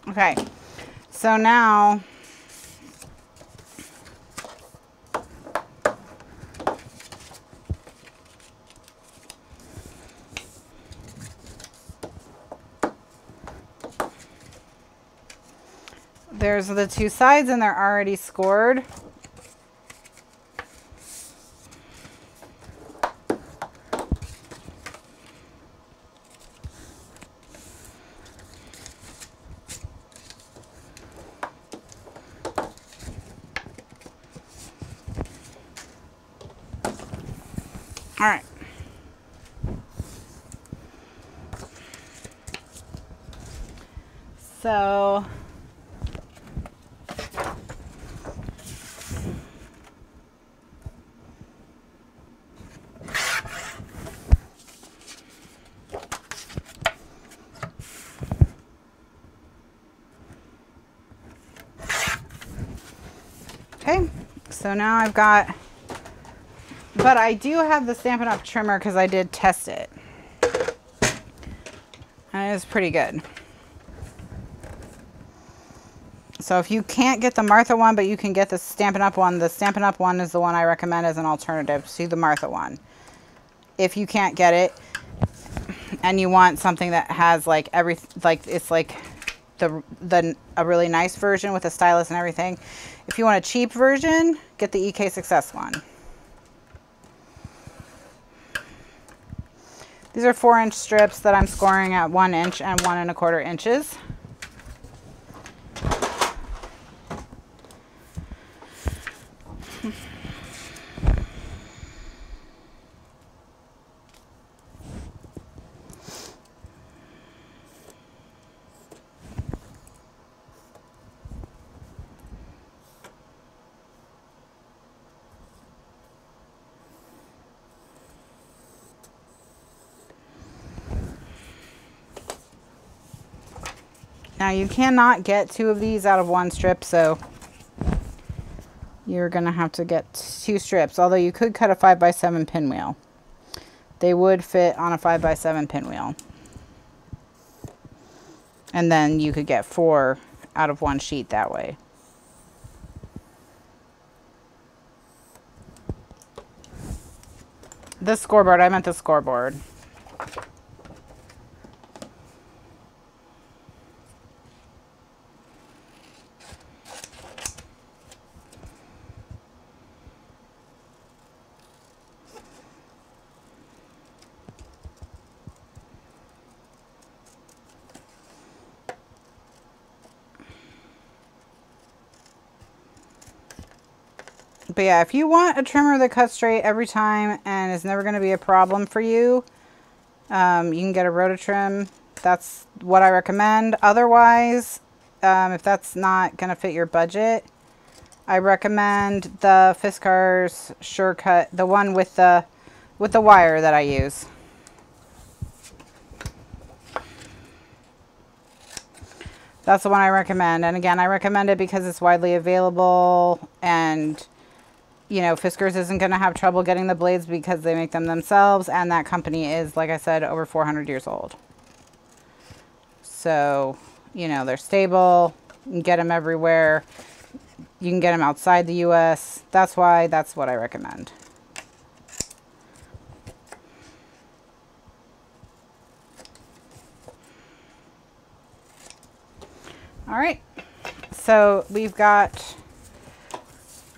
Okay, so now there's the two sides and they're already scored. All right. So okay. So now I've got. But I do have the Stampin' Up! Trimmer because I did test it. And it was pretty good. So if you can't get the Martha one, but you can get the Stampin' Up! One, the Stampin' Up! One is the one I recommend as an alternative to the Martha one. If you can't get it and you want something that has like every, like it's like the, the a really nice version with a stylus and everything. If you want a cheap version, get the E K Success one. These are four inch strips that I'm scoring at one inch and one and a quarter inches. Now you cannot get two of these out of one strip, so you're gonna have to get two strips, although you could cut a five by seven pinwheel. They would fit on a five by seven pinwheel. And then you could get four out of one sheet that way. This scoreboard, I meant the scoreboard. But yeah, if you want a trimmer that cuts straight every time and is never going to be a problem for you, um, you can get a Rotatrim. That's what I recommend. Otherwise, um, if that's not going to fit your budget, I recommend the Fiskars SureCut, the one with the with the wire that I use. That's the one I recommend. And again, I recommend it because it's widely available, and you know, Fiskars isn't going to have trouble getting the blades because they make them themselves, and that company is, like I said, over four hundred years old. So, you know, they're stable. You can get them everywhere. You can get them outside the U S. That's why, that's what I recommend. All right. So we've got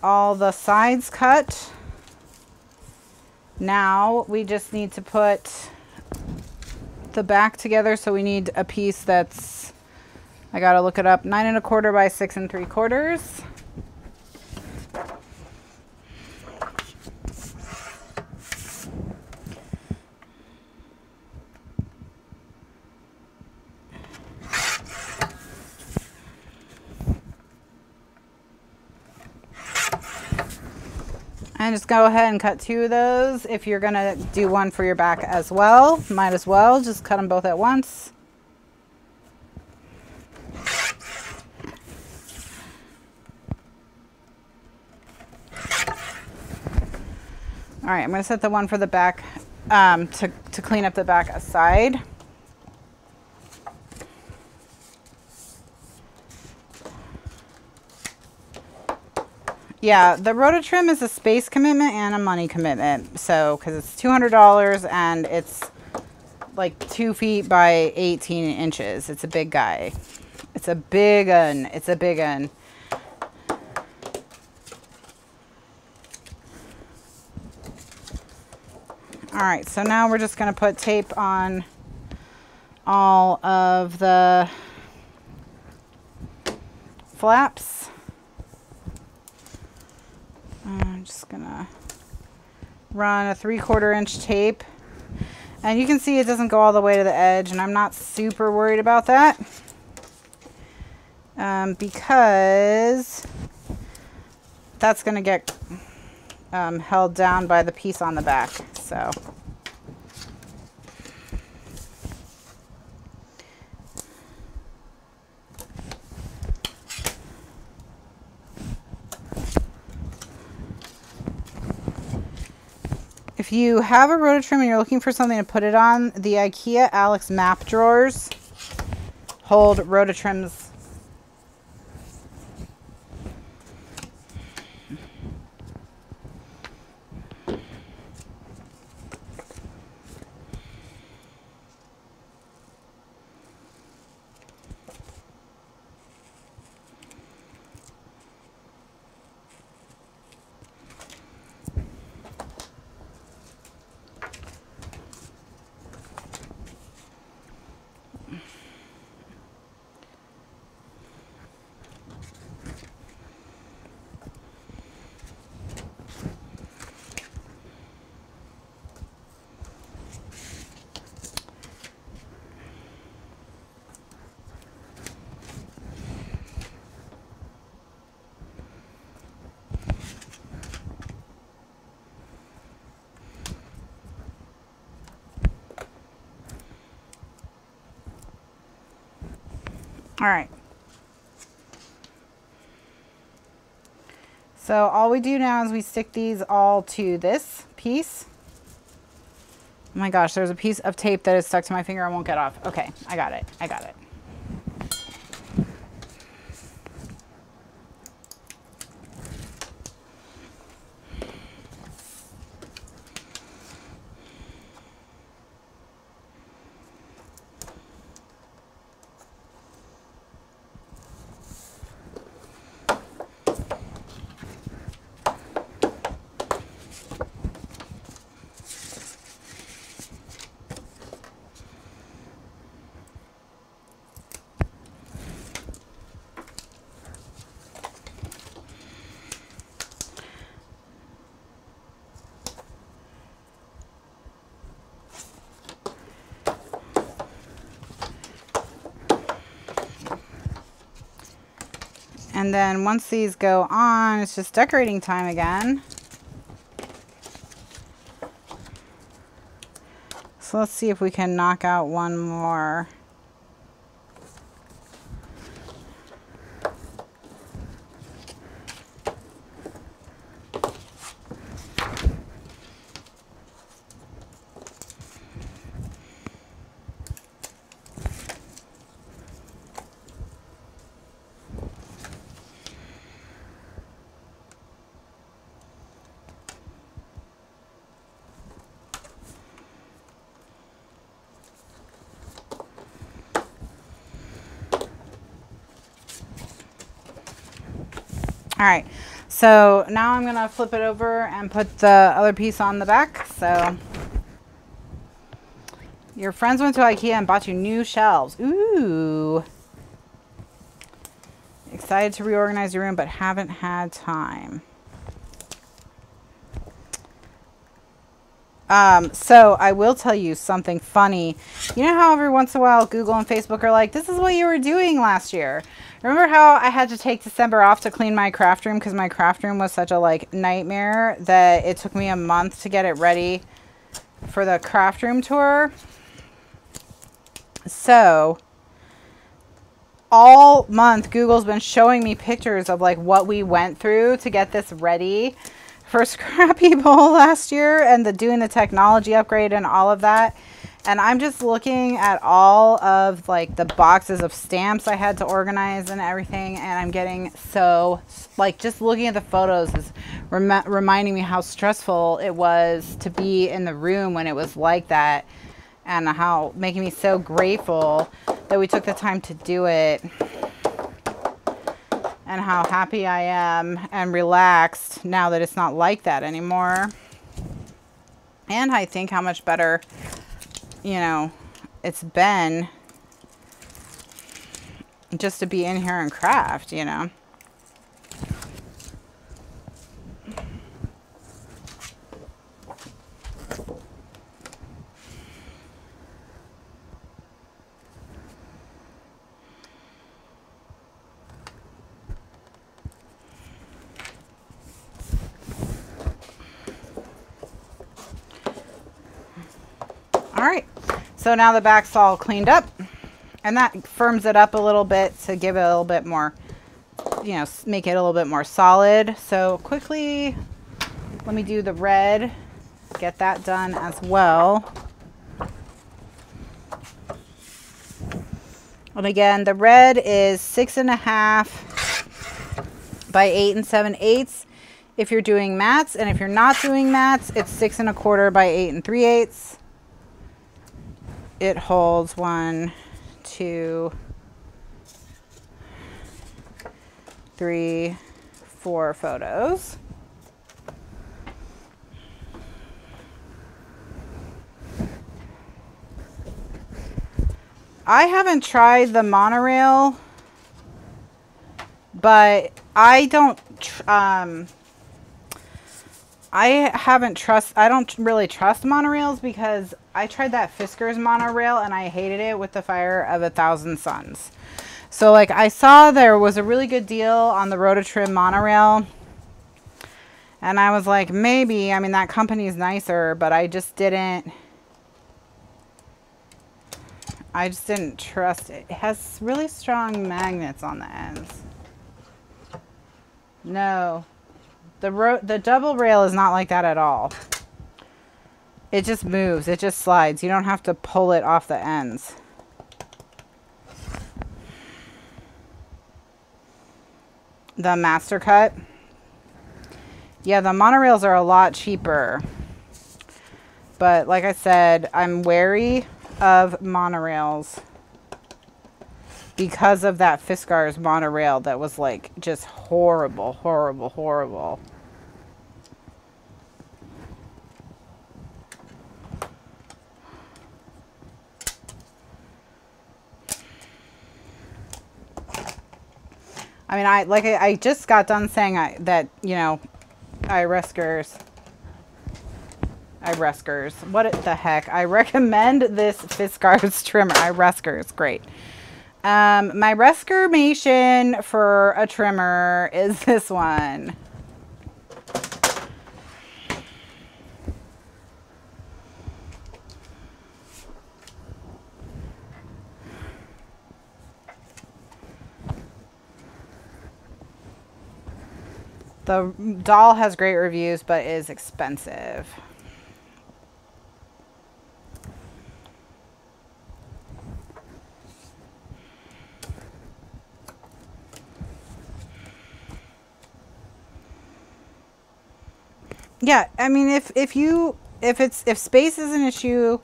all the sides cut. Now we just need to put the back together, so we need a piece that's, I gotta look it up, nine and a quarter by six and three quarters. And just go ahead and cut two of those. If you're gonna do one for your back as well, might as well just cut them both at once. All right, I'm gonna set the one for the back um, to, to clean up the back aside. Yeah, the Rotatrim is a space commitment and a money commitment. So, because it's two hundred dollars and it's like two feet by eighteen inches. It's a big guy. It's a big un. It's a big un. All right, so now we're just going to put tape on all of the flaps. I'm just gonna run a three-quarter inch tape, and you can see it doesn't go all the way to the edge, and I'm not super worried about that um, because that's gonna get um, held down by the piece on the back. So if you have a Rotatrim and you're looking for something to put it on, the IKEA Alex map drawers hold Rotatrims. All right, so all we do now is we stick these all to this piece. Oh my gosh, there's a piece of tape that is stuck to my finger and won't get off. Okay, I got it, I got it. And then once these go on, it's just decorating time again. So let's see if we can knock out one more. All right, so now I'm gonna flip it over and put the other piece on the back. So Your friends went to IKEA and bought you new shelves. Ooh. Excited to reorganize your room, but haven't had time. Um, so I will tell you something funny. You know how every once in a while Google and Facebook are like, this is what you were doing last year. Remember how I had to take December off to clean my craft room because my craft room was such a like nightmare that it took me a month to get it ready for the craft room tour. So all month Google's been showing me pictures of like what we went through to get this ready for Scrappy Bowl last year and the doing the technology upgrade and all of that. And I'm just looking at all of like the boxes of stamps I had to organize and everything. And I'm getting so like just looking at the photos is rem reminding me how stressful it was to be in the room when it was like that, and how making me so grateful that we took the time to do it. And how happy I am and relaxed now that it's not like that anymore. And I think how much better, you know, it's been just to be in here and craft, you know. All right, so now the back's all cleaned up, and that firms it up a little bit to give it a little bit more, you know, make it a little bit more solid. So quickly, let me do the red, get that done as well. And again, the red is six and a half by eight and seven eighths if you're doing mats, and if you're not doing mats, it's six and a quarter by eight and three eighths. It holds one, two, three, four photos. I haven't tried the monorail, but I don't, tr um, I haven't trust, I don't really trust monorails because I tried that Fiskars monorail and I hated it with the fire of a thousand suns. So like I saw there was a really good deal on the Rotatrim monorail and I was like, maybe, I mean, that company is nicer, but I just didn't, I just didn't trust it. It has really strong magnets on the ends. No, the ro the double rail is not like that at all. It just moves. It just slides. You don't have to pull it off the ends. The Master Cut. Yeah, the monorails are a lot cheaper. But like I said, I'm wary of monorails because of that Fiskars monorail that was like just horrible, horrible, horrible. I mean, I like I, I just got done saying I, that, you know, I Reskers, I Reskers, what the heck? I recommend this Fiskars trimmer. I Reskers, great. Um, my Reskermation for a trimmer is this one. The doll has great reviews, but is expensive. Yeah, I mean, if, if you, if it's, if space is an issue,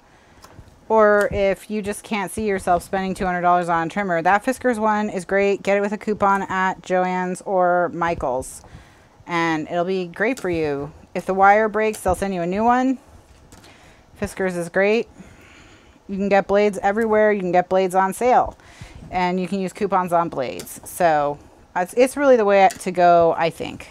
or if you just can't see yourself spending two hundred dollars on a trimmer, that Fiskars one is great. Get it with a coupon at Joann's or Michael's. And it'll be great for you. If the wire breaks, they'll send you a new one. Fiskars is great. You can get blades everywhere. You can get blades on sale, and you can use coupons on blades. So it's, it's really the way to go, I think.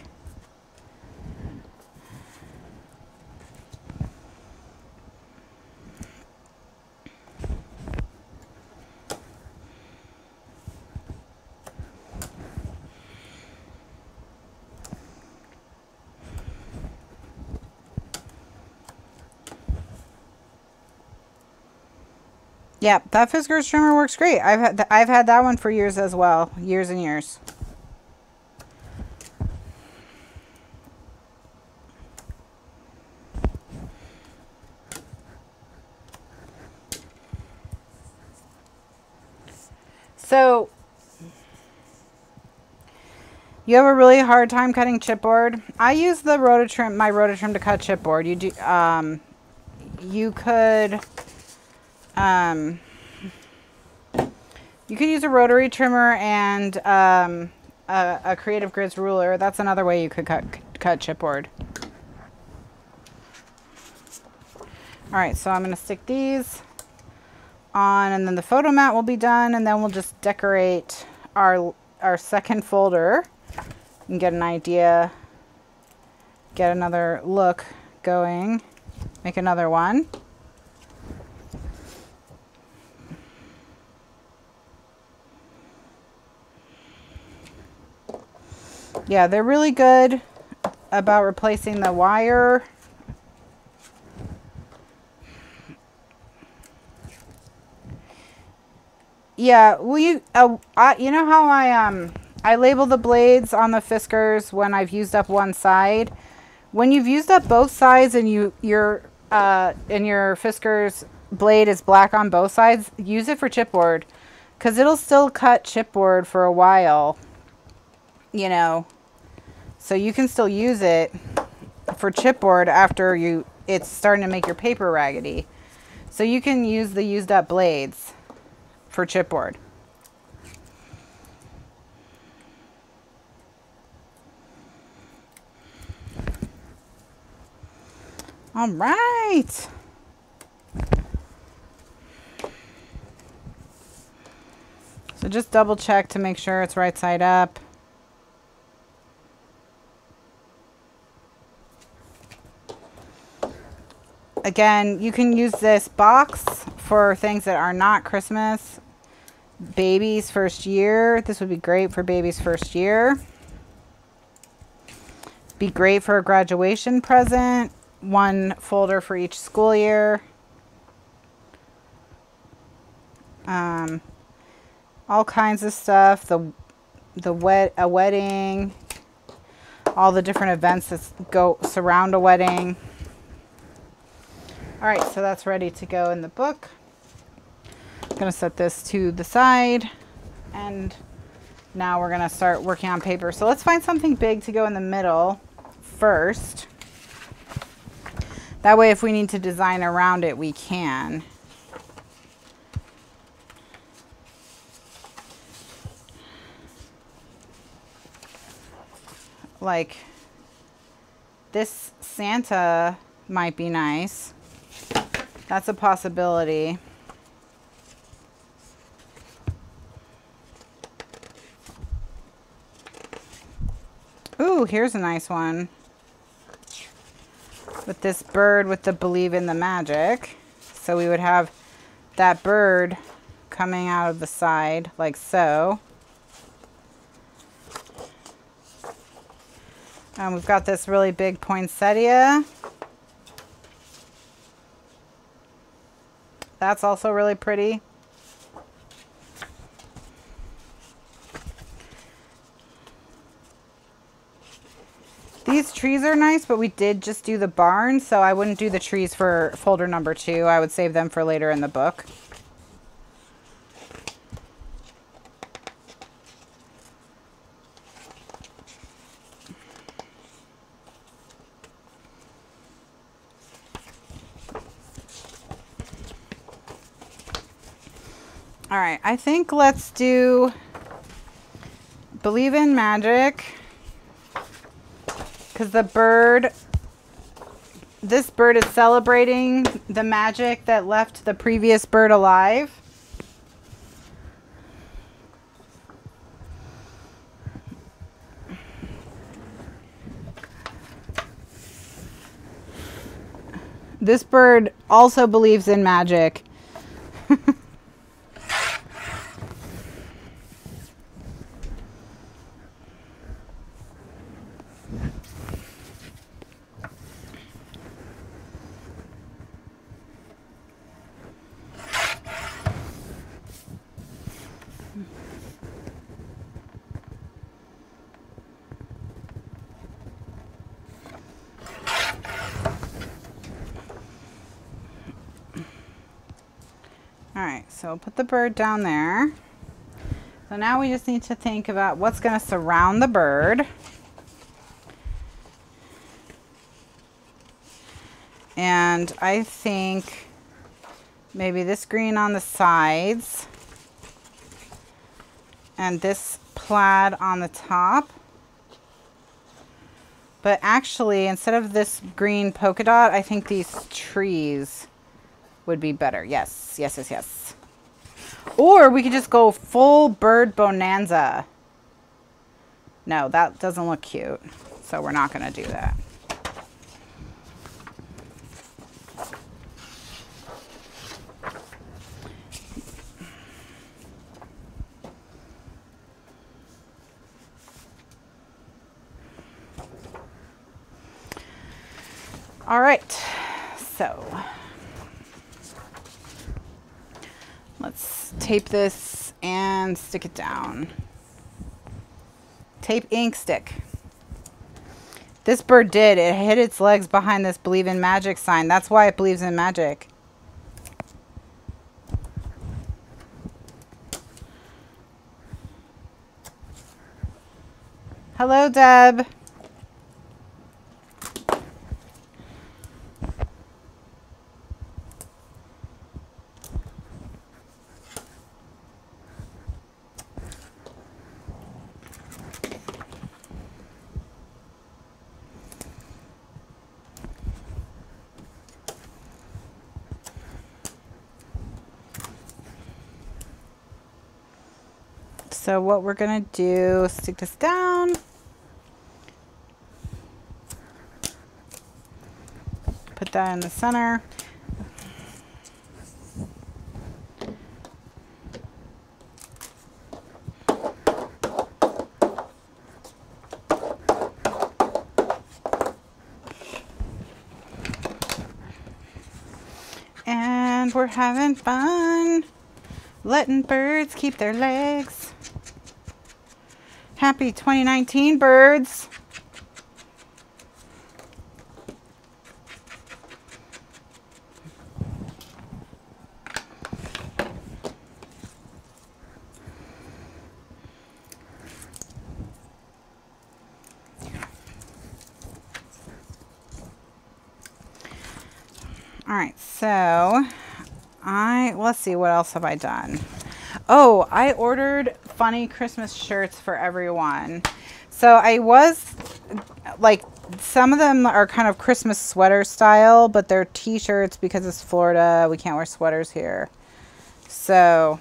Yeah, that Fiskars trimmer works great. I've had th I've had that one for years as well, years and years. So you have a really hard time cutting chipboard. I use the Rotatrim, my Rotatrim to cut chipboard. You do. Um, you could. Um, you can use a rotary trimmer and um, a, a Creative Grids ruler. That's another way you could cut, cut chipboard. All right, so I'm going to stick these on, and then the photo mat will be done, and then we'll just decorate our, our second folder and get an idea, get another look going, make another one. Yeah, they're really good about replacing the wire. Yeah, will you? Uh, I, you know how I um I label the blades on the Fiskars when I've used up one side. When you've used up both sides and you your uh and your Fiskars blade is black on both sides, use it for chipboard, because it'll still cut chipboard for a while. You know, so you can still use it for chipboard after you it's starting to make your paper raggedy. So you can use the used up blades for chipboard. All right. So just double check to make sure it's right side up. Again, you can use this box for things that are not Christmas. Baby's first year. This would be great for baby's first year. Be great for a graduation present. One folder for each school year. Um, all kinds of stuff. The the wed a wedding. All the different events that go surround a wedding. All right, so that's ready to go in the book. I'm gonna set this to the side, and now we're gonna start working on paper. So let's find something big to go in the middle first. That way, if we need to design around it, we can. Like this Santa might be nice. That's a possibility. Ooh, here's a nice one. With this bird with the believe in the magic. So we would have that bird coming out of the side like so. And we've got this really big poinsettia. That's also really pretty. These trees are nice, but we did just do the barn, so I wouldn't do the trees for folder number two. I would save them for later in the book. All right, I think let's do Believe in Magic, because the bird This bird is celebrating the magic that left the previous bird alive. This bird also believes in magic. So put the bird down there. So now we just need to think about what's going to surround the bird. And I think maybe this green on the sides and this plaid on the top. But actually, instead of this green polka dot, I think these trees would be better. Yes, yes, yes, yes. Or we could just go full bird bonanza. No, that doesn't look cute. So we're not going to do that. All right. So let's tape this and stick it down. Tape ink stick. This bird did. It hid its legs behind this believe in magic sign. That's why it believes in magic. Hello, Deb. So what we're gonna do, stick this down, put that in the center. And we're having fun, letting birds keep their legs. Happy twenty nineteen, birds. All right, so I, let's see, what else have I done? Oh, I ordered funny Christmas shirts for everyone. So I was like, some of them are kind of Christmas sweater style, but they're t-shirts because it's Florida. We can't wear sweaters here. So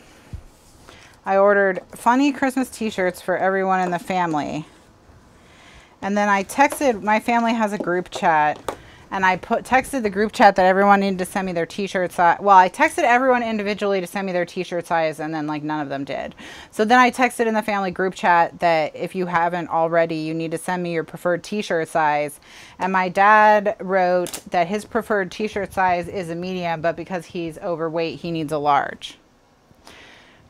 I ordered funny Christmas t-shirts for everyone in the family. And then I texted, my family has a group chat, and I put texted the group chat that everyone needed to send me their t-shirt size. Well, I texted everyone individually to send me their t-shirt size, and then like none of them did. So then I texted in the family group chat that if you haven't already, you need to send me your preferred t-shirt size. And my dad wrote that his preferred t-shirt size is a medium, but because he's overweight, he needs a large.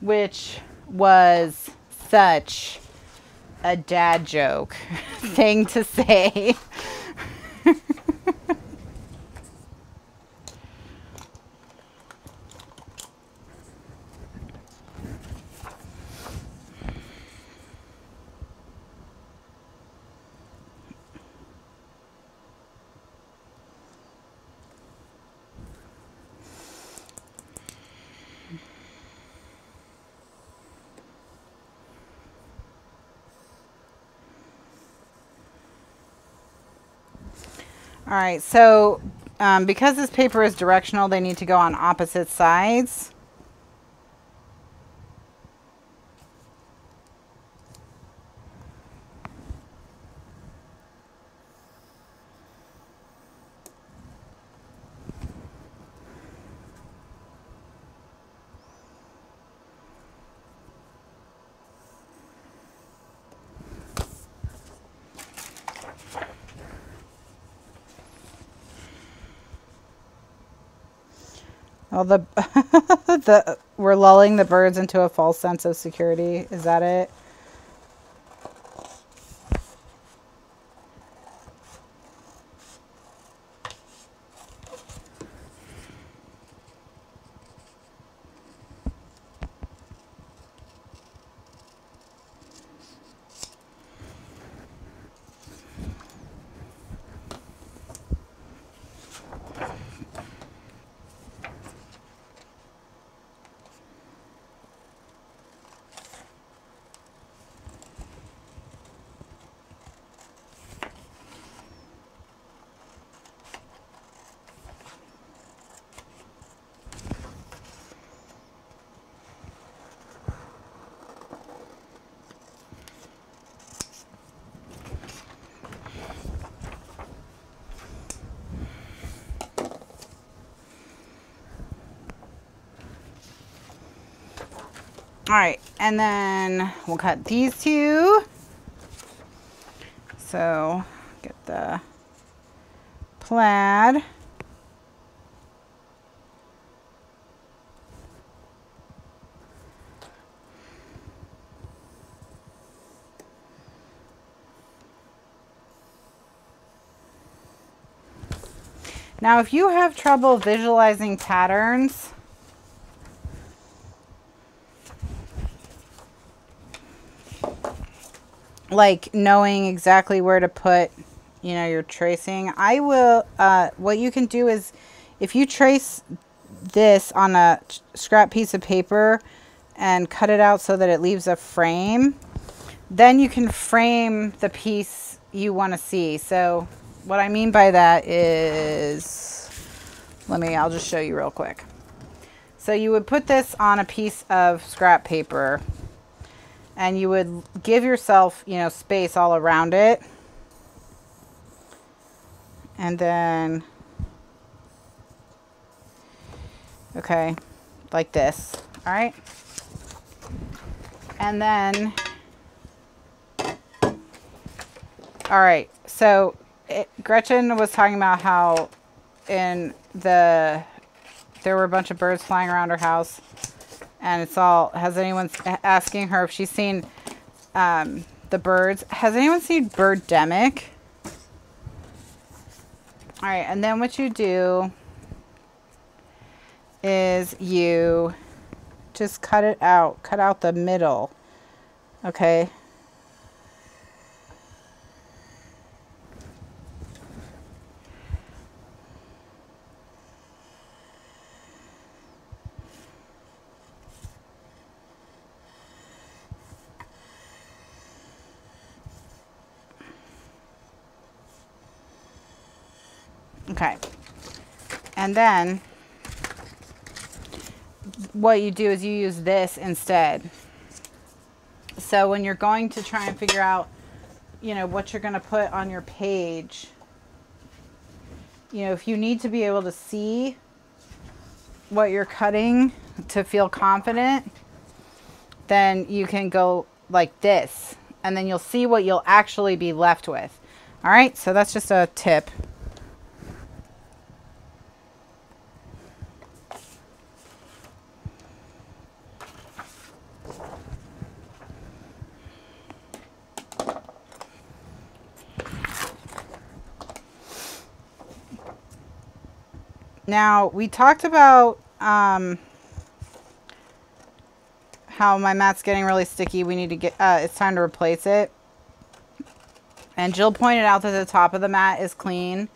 Which was such a dad joke thing to say. All right, so Um, because this paper is directional, they need to go on opposite sides. Well, the, the we're lulling the birds into a false sense of security. Is that it? All right, and then we'll cut these two. So get the plaid. Now, if you have trouble visualizing patterns, like knowing exactly where to put, you know, your tracing, I will, uh, what you can do is if you trace this on a scrap piece of paper and cut it out so that it leaves a frame, then you can frame the piece you want to see. So what I mean by that is, let me, I'll just show you real quick. So you would put this on a piece of scrap paper, and you would give yourself, you know, space all around it. And then, okay, like this, all right? And then, all right, so it, Gretchen was talking about how in the, there were a bunch of birds flying around her house. And it's all, has anyone asking her if she's seen um, the birds? Has anyone seen Birdemic? All right, and then what you do is you just cut it out, cut out the middle, okay? Okay, and then what you do is you use this instead. So when you're going to try and figure out, you know, what you're going to put on your page, you know, if you need to be able to see what you're cutting to feel confident, then you can go like this, and then you'll see what you'll actually be left with. All right, so that's just a tip. Now, we talked about um, how my mat's getting really sticky. We need to get, uh, it's time to replace it. And Jill pointed out that the top of the mat is clean.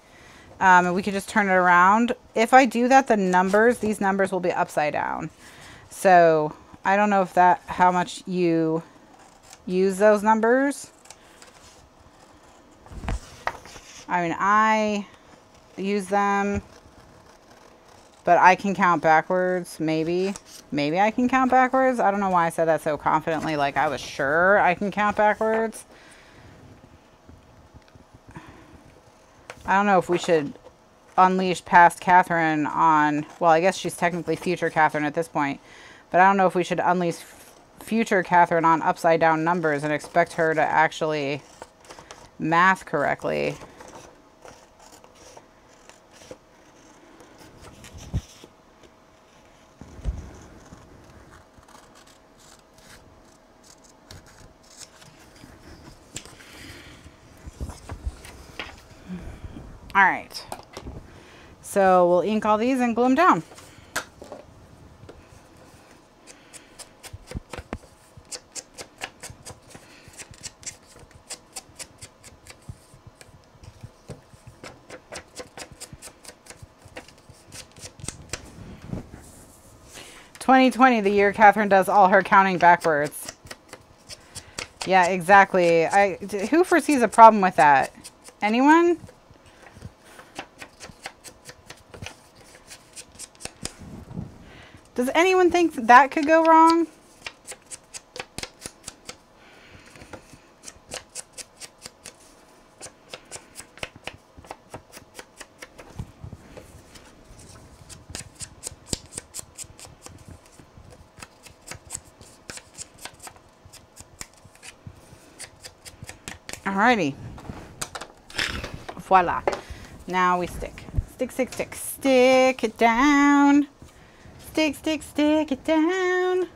Um, and we could just turn it around. If I do that, the numbers, these numbers will be upside down. So I don't know if that, how much you use those numbers. I mean, I use them. But I can count backwards, maybe. Maybe I can count backwards. I don't know why I said that so confidently, like I was sure I can count backwards. I don't know if we should unleash past Kathryn on... Well, I guess she's technically future Kathryn at this point. But I don't know if we should unleash future Kathryn on upside down numbers and expect her to actually math correctly. All right, so we'll ink all these and glue them down. twenty twenty, the year Kathryn does all her counting backwards. Yeah, exactly. I, who foresees a problem with that? Anyone? Does anyone think that could go wrong? Alrighty. Voila. Now we stick. Stick, stick, stick. Stick it down. Stick, stick, stick it down.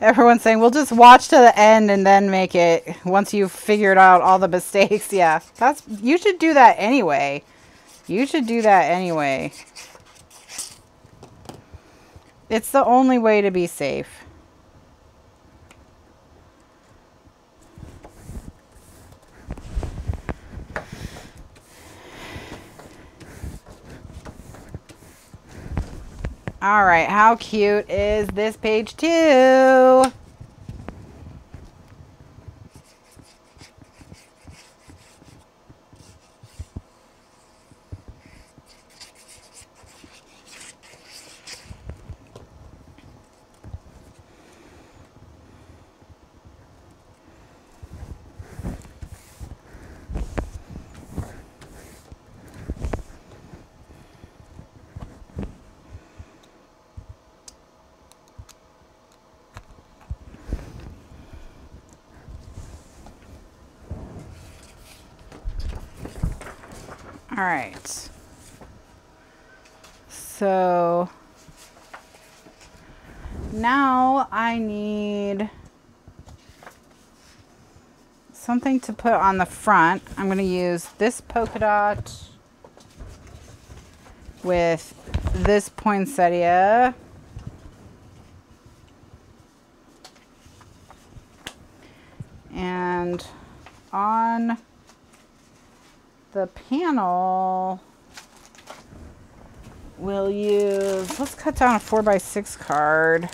Everyone's saying, we'll just watch to the end and then make it once you've figured out all the mistakes. Yeah, that's, you should do that anyway. You should do that anyway. It's the only way to be safe. All right, how cute is this page two? All right, so now I need something to put on the front. I'm going to use this polka dot with this poinsettia. And on the panel will use, let's cut down a four by six card.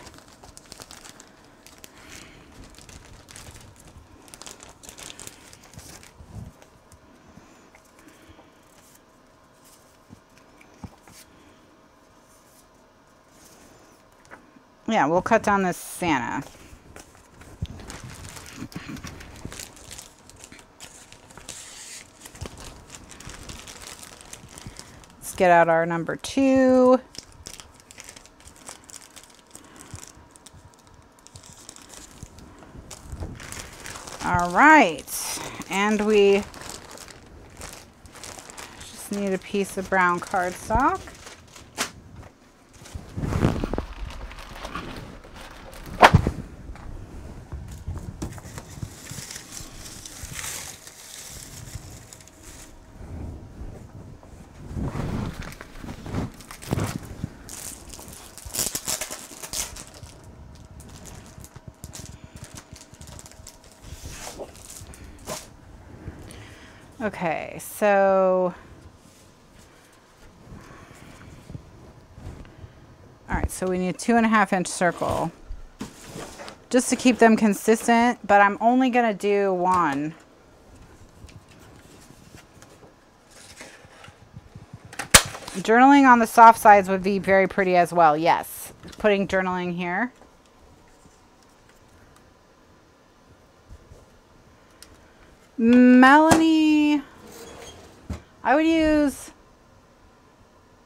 yeah, we'll cut down this Santa. Let's get out our number two. All right, and we just need a piece of brown cardstock. Okay, so, all right, so we need a two and a half inch circle just to keep them consistent, but I'm only gonna do one. Journaling on the soft sides would be very pretty as well, yes. Putting journaling here. Melanie, I would use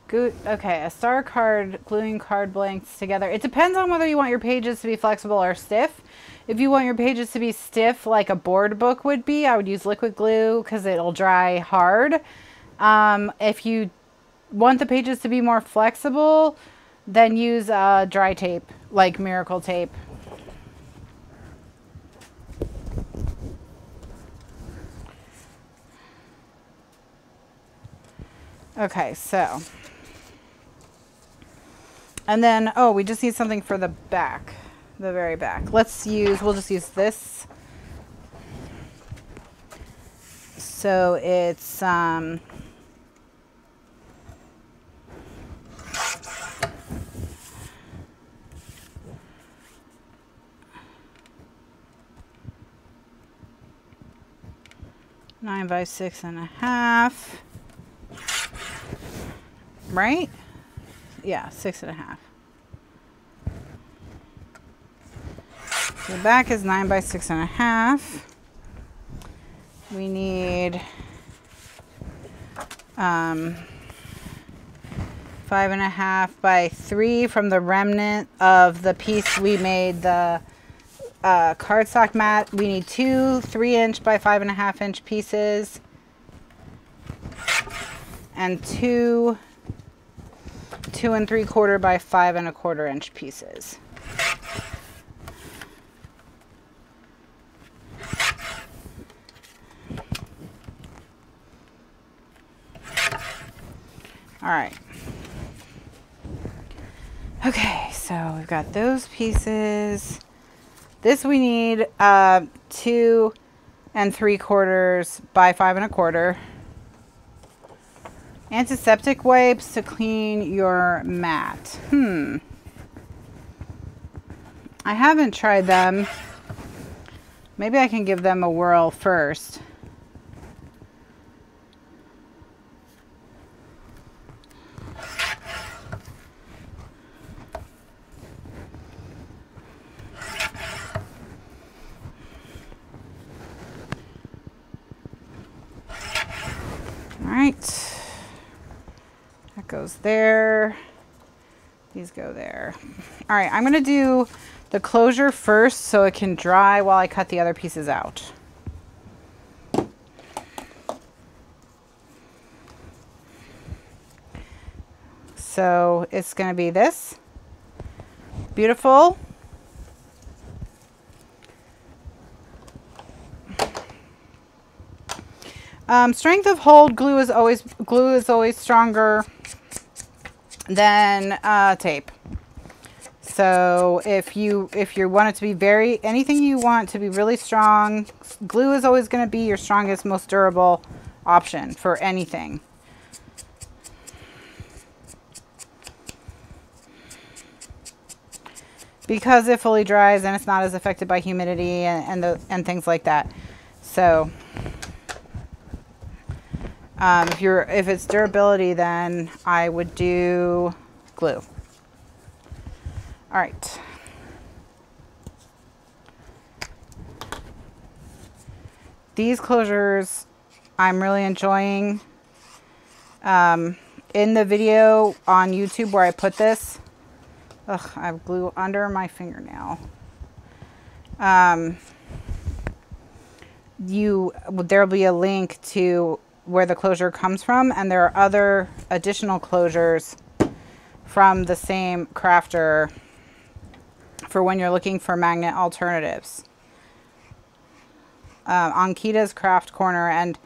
good, okay, a star card, gluing card blanks together. It depends on whether you want your pages to be flexible or stiff. If you want your pages to be stiff, like a board book would be, I would use liquid glue because it'll dry hard. Um, if you want the pages to be more flexible, then use uh, dry tape, like Miracle Tape. Okay, so, and then, oh, we just need something for the back, the very back. Let's use, we'll just use this. So it's, um, nine by six and a half. Right? Yeah, six and a half. So the back is nine by six and a half. We need um, five and a half by three from the remnant of the piece we made the uh, cardstock mat. We need two three inch by five and a half inch pieces and two two and three quarter by five and a quarter inch pieces. All right. Okay, so we've got those pieces. This we need uh, two and three quarters by five and a quarter. Antiseptic wipes to clean your mat. Hmm. I haven't tried them. Maybe I can give them a whirl first. All right. Goes there, these go there. All right, I'm gonna do the closure first so it can dry while I cut the other pieces out. So it's gonna be this, beautiful. Um, strength of hold, glue is always, glue is always stronger than uh, tape. So if you if you want it to be very anything you want to be really strong, glue is always going to be your strongest, most durable option for anything. Because it fully dries and it's not as affected by humidity and and, the, and things like that. So um, if you're if it's durability, then I would do glue. All right, these closures I'm really enjoying. Um, in the video on YouTube where I put this, ugh, I have glue under my fingernail. Um, you, there'll be a link to where the closure comes from, and there are other additional closures from the same crafter for when you're looking for magnet alternatives. Uh, Ankita's Craft Corner, and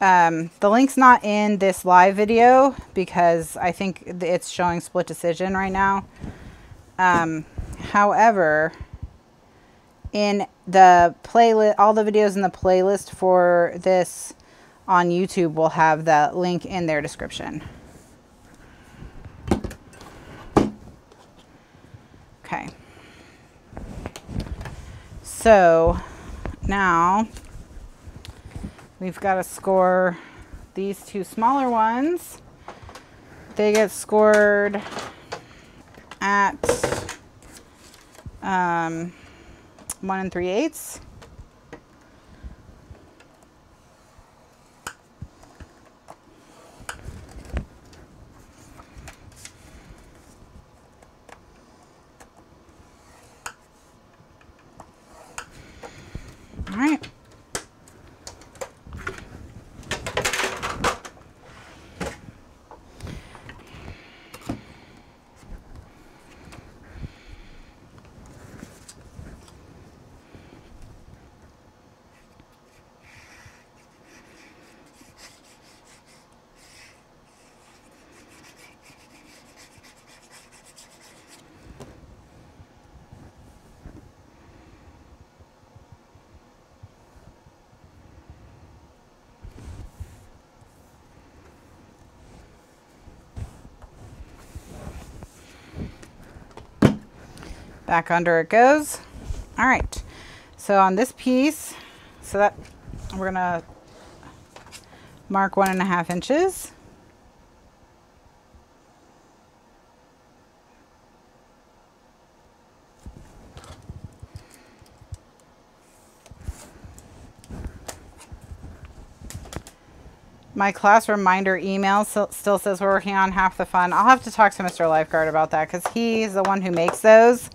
um, the link's not in this live video because I think it's showing split decision right now. Um, however, in the playlist, all the videos in the playlist for this on YouTube will have that link in their description. Okay. So now we've got to score these two smaller ones. They get scored at um, one and three eighths. All right. Back under it goes. All right, so on this piece, so that we're gonna mark one and a half inches. My class reminder email still says we're working on half the fun. I'll have to talk to Mister Lifeguard about that because he's the one who makes those.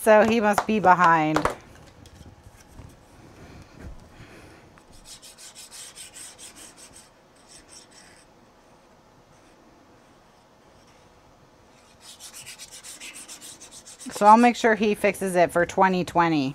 So he must be behind. So I'll make sure he fixes it for twenty twenty.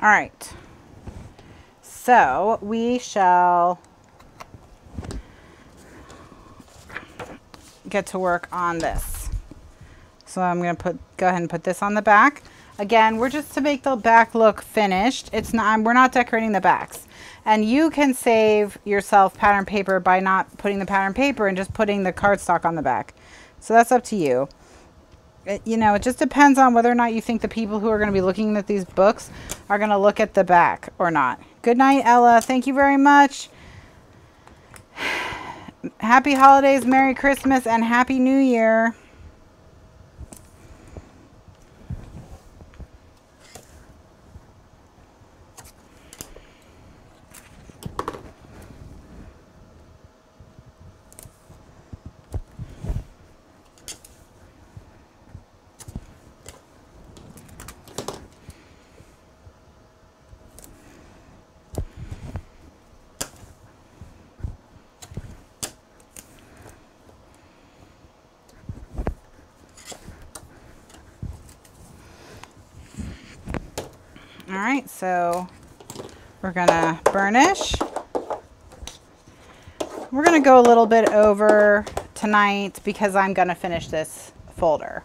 All right, so we shall get to work on this. So I'm going to put, go ahead and put this on the back. Again, we're just to make the back look finished. It's not, we're not decorating the backs. And you can save yourself pattern paper by not putting the pattern paper and just putting the cardstock on the back. So that's up to you. It, you know, it just depends on whether or not you think the people who are going to be looking at these books are going to look at the back or not. Good night, Ella. Thank you very much. Happy holidays, Merry Christmas, and Happy New Year. All right, so we're gonna burnish. We're gonna go a little bit over tonight because I'm gonna finish this folder.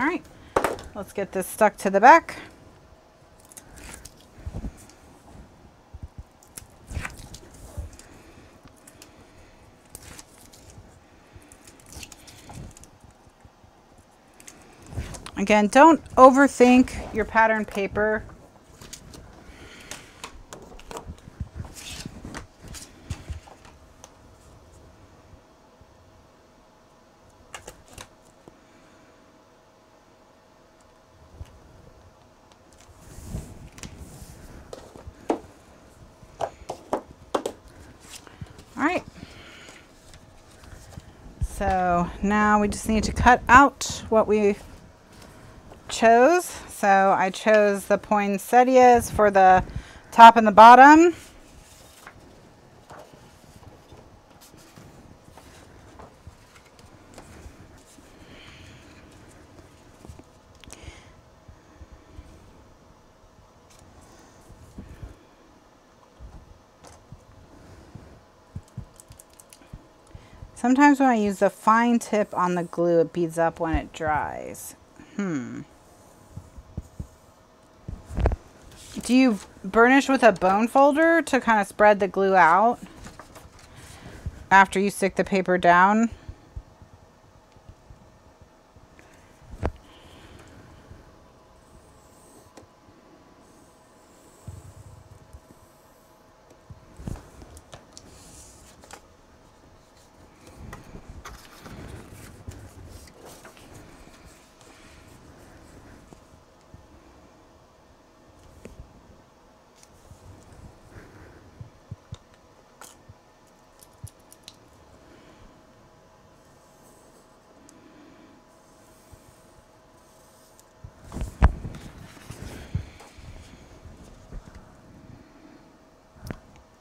All right, let's get this stuck to the back. Again, don't overthink your pattern paper. Now we just need to cut out what we chose. So I chose the poinsettias for the top and the bottom. Sometimes when I use the fine tip on the glue, it beads up when it dries. Hmm. Do you burnish with a bone folder to kind of spread the glue out after you stick the paper down?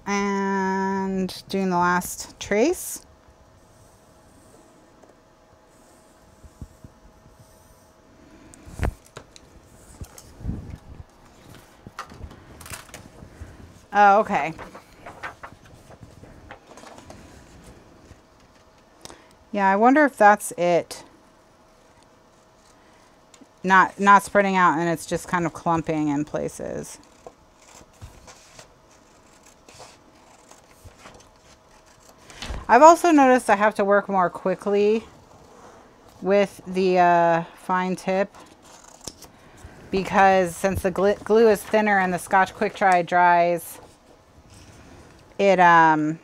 And doing the last trace. Oh, okay. Yeah, I wonder if that's it. Not not spreading out, and it's just kind of clumping in places. I've also noticed I have to work more quickly with the uh, fine tip because since the glue is thinner and the Scotch Quick Dry dries, it um,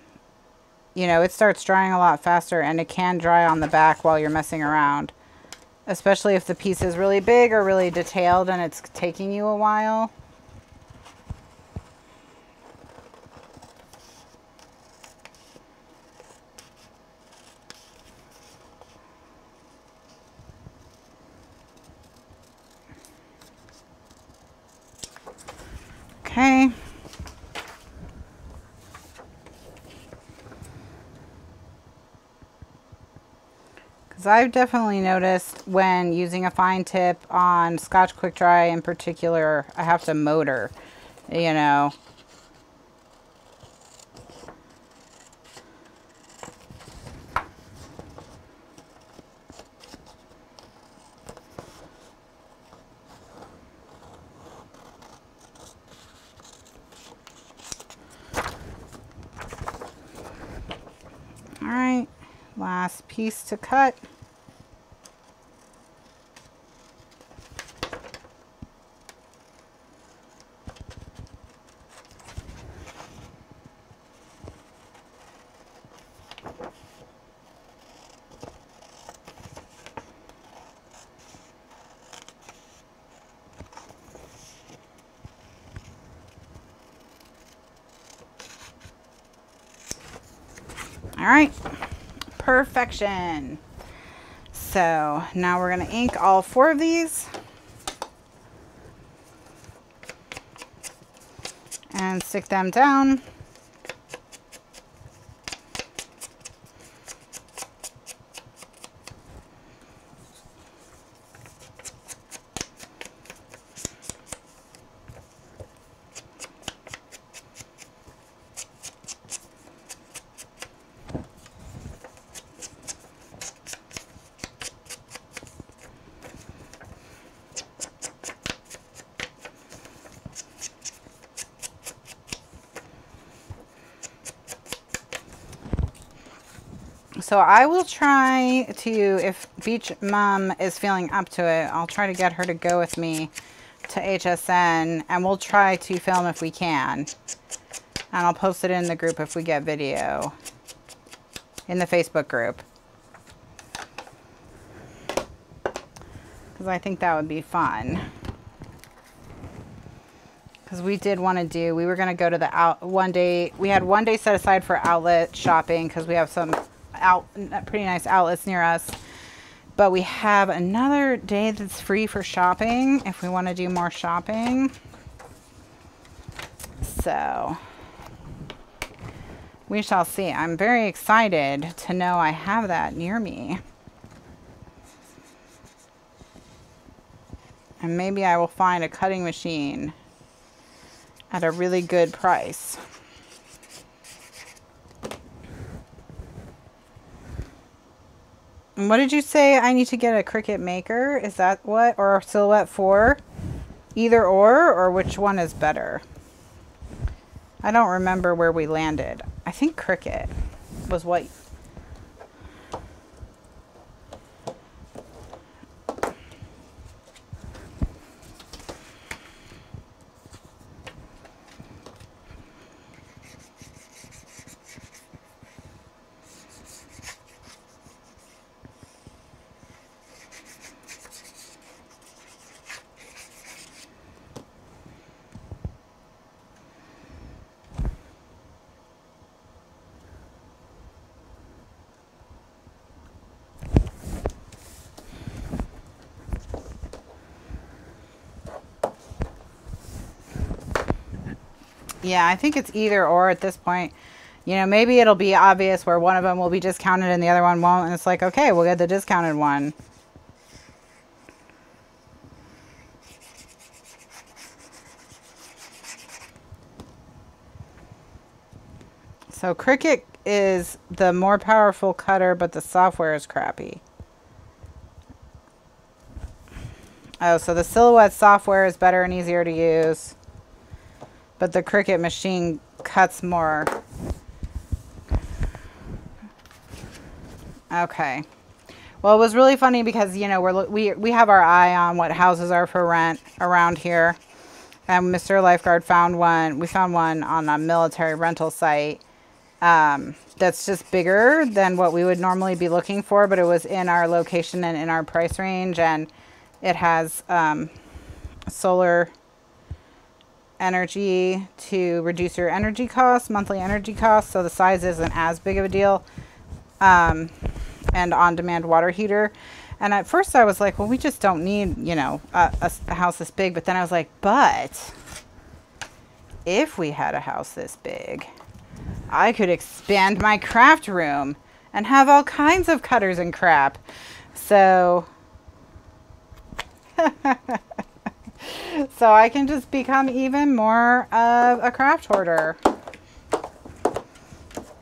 you know, it starts drying a lot faster, and it can dry on the back while you're messing around, especially if the piece is really big or really detailed and it's taking you a while. Okay. Because I've definitely noticed when using a fine tip on Scotch Quick Dry in particular, I have to motor, you know. Last piece to cut. All right, perfection. So now we're gonna ink all four of these and stick them down. So I will try to, if Beach Mom is feeling up to it, I'll try to get her to go with me to H S N, and we'll try to film if we can. And I'll post it in the group if we get video, in the Facebook group. Because I think that would be fun. Because we did want to do, we were going to go to the out, one day, we had one day set aside for outlet shopping because we have some out pretty nice outlets near us, but we have another day that's free for shopping if we want to do more shopping. So we shall see. I'm very excited to know I have that near me, and maybe I will find a cutting machine at a really good price. What did you say? I need to get a Cricut Maker? Is that what? Or a Silhouette four? Either or? Or which one is better? I don't remember where we landed. I think Cricut was what... Yeah, I think it's either or at this point. You know, maybe it'll be obvious where one of them will be discounted and the other one won't. And it's like, okay, we'll get the discounted one. So Cricut is the more powerful cutter, but the software is crappy. Oh, so the Silhouette software is better and easier to use. But the Cricut machine cuts more. Okay. Well, it was really funny because, you know, we're, we, we have our eye on what houses are for rent around here. And Mister Lifeguard found one. We found one on a military rental site um, that's just bigger than what we would normally be looking for. But it was in our location and in our price range. And it has um, solar... energy to reduce your energy costs, monthly energy costs, so the size isn't as big of a deal, um, and on-demand water heater. And at first I was like, well, we just don't need, you know, a, a house this big. But then I was like, but if we had a house this big, I could expand my craft room and have all kinds of cutters and crap. So So I can just become even more of a craft hoarder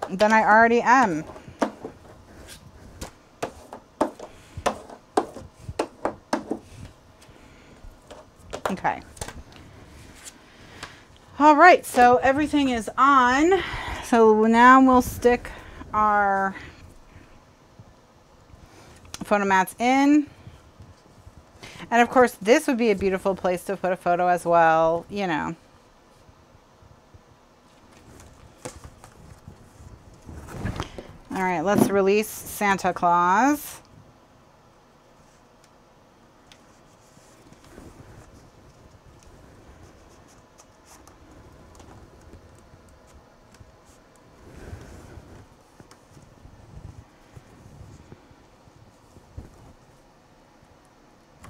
than I already am. Okay. All right, so everything is on. So now we'll stick our photomats in. And of course, this would be a beautiful place to put a photo as well, you know. All right, let's release Santa Claus.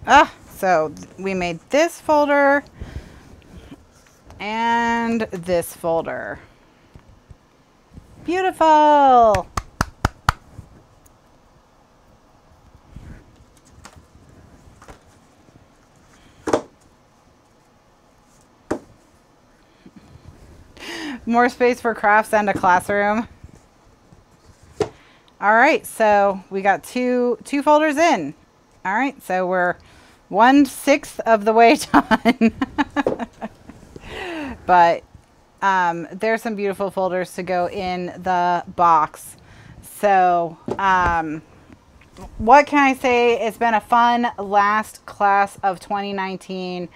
Ah, so we made this folder and this folder. Beautiful. More space for crafts and a classroom. All right, so we got two two folders in. All right, so we're one sixth of the way done. But um, there's some beautiful folders to go in the box. So um, what can I say? It's been a fun last class of twenty nineteen.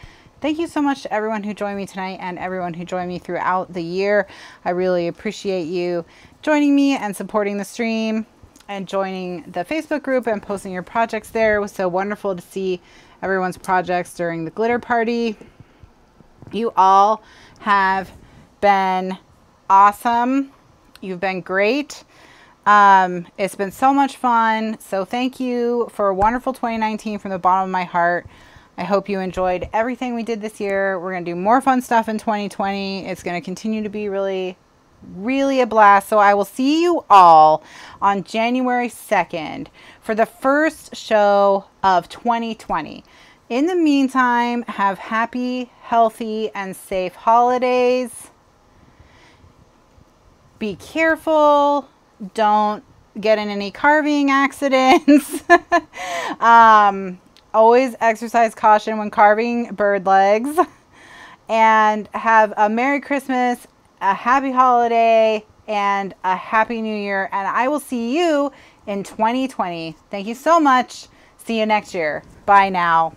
Thank you so much to everyone who joined me tonight and everyone who joined me throughout the year. I really appreciate you joining me and supporting the stream and joining the Facebook group and posting your projects there. It was so wonderful to see everyone's projects during the glitter party. You all have been awesome. You've been great. Um, it's been so much fun. So thank you for a wonderful twenty nineteen from the bottom of my heart. I hope you enjoyed everything we did this year. We're going to do more fun stuff in twenty twenty. It's going to continue to be really, really a blast. So I will see you all on January second for the first show of twenty twenty. In the meantime, have happy, healthy, and safe holidays. Be careful. Don't get in any carving accidents. um... Always exercise caution when carving bird legs. And have a Merry Christmas, a happy holiday, and a happy new year. And I will see you in twenty twenty. Thank you so much. See you next year. Bye now.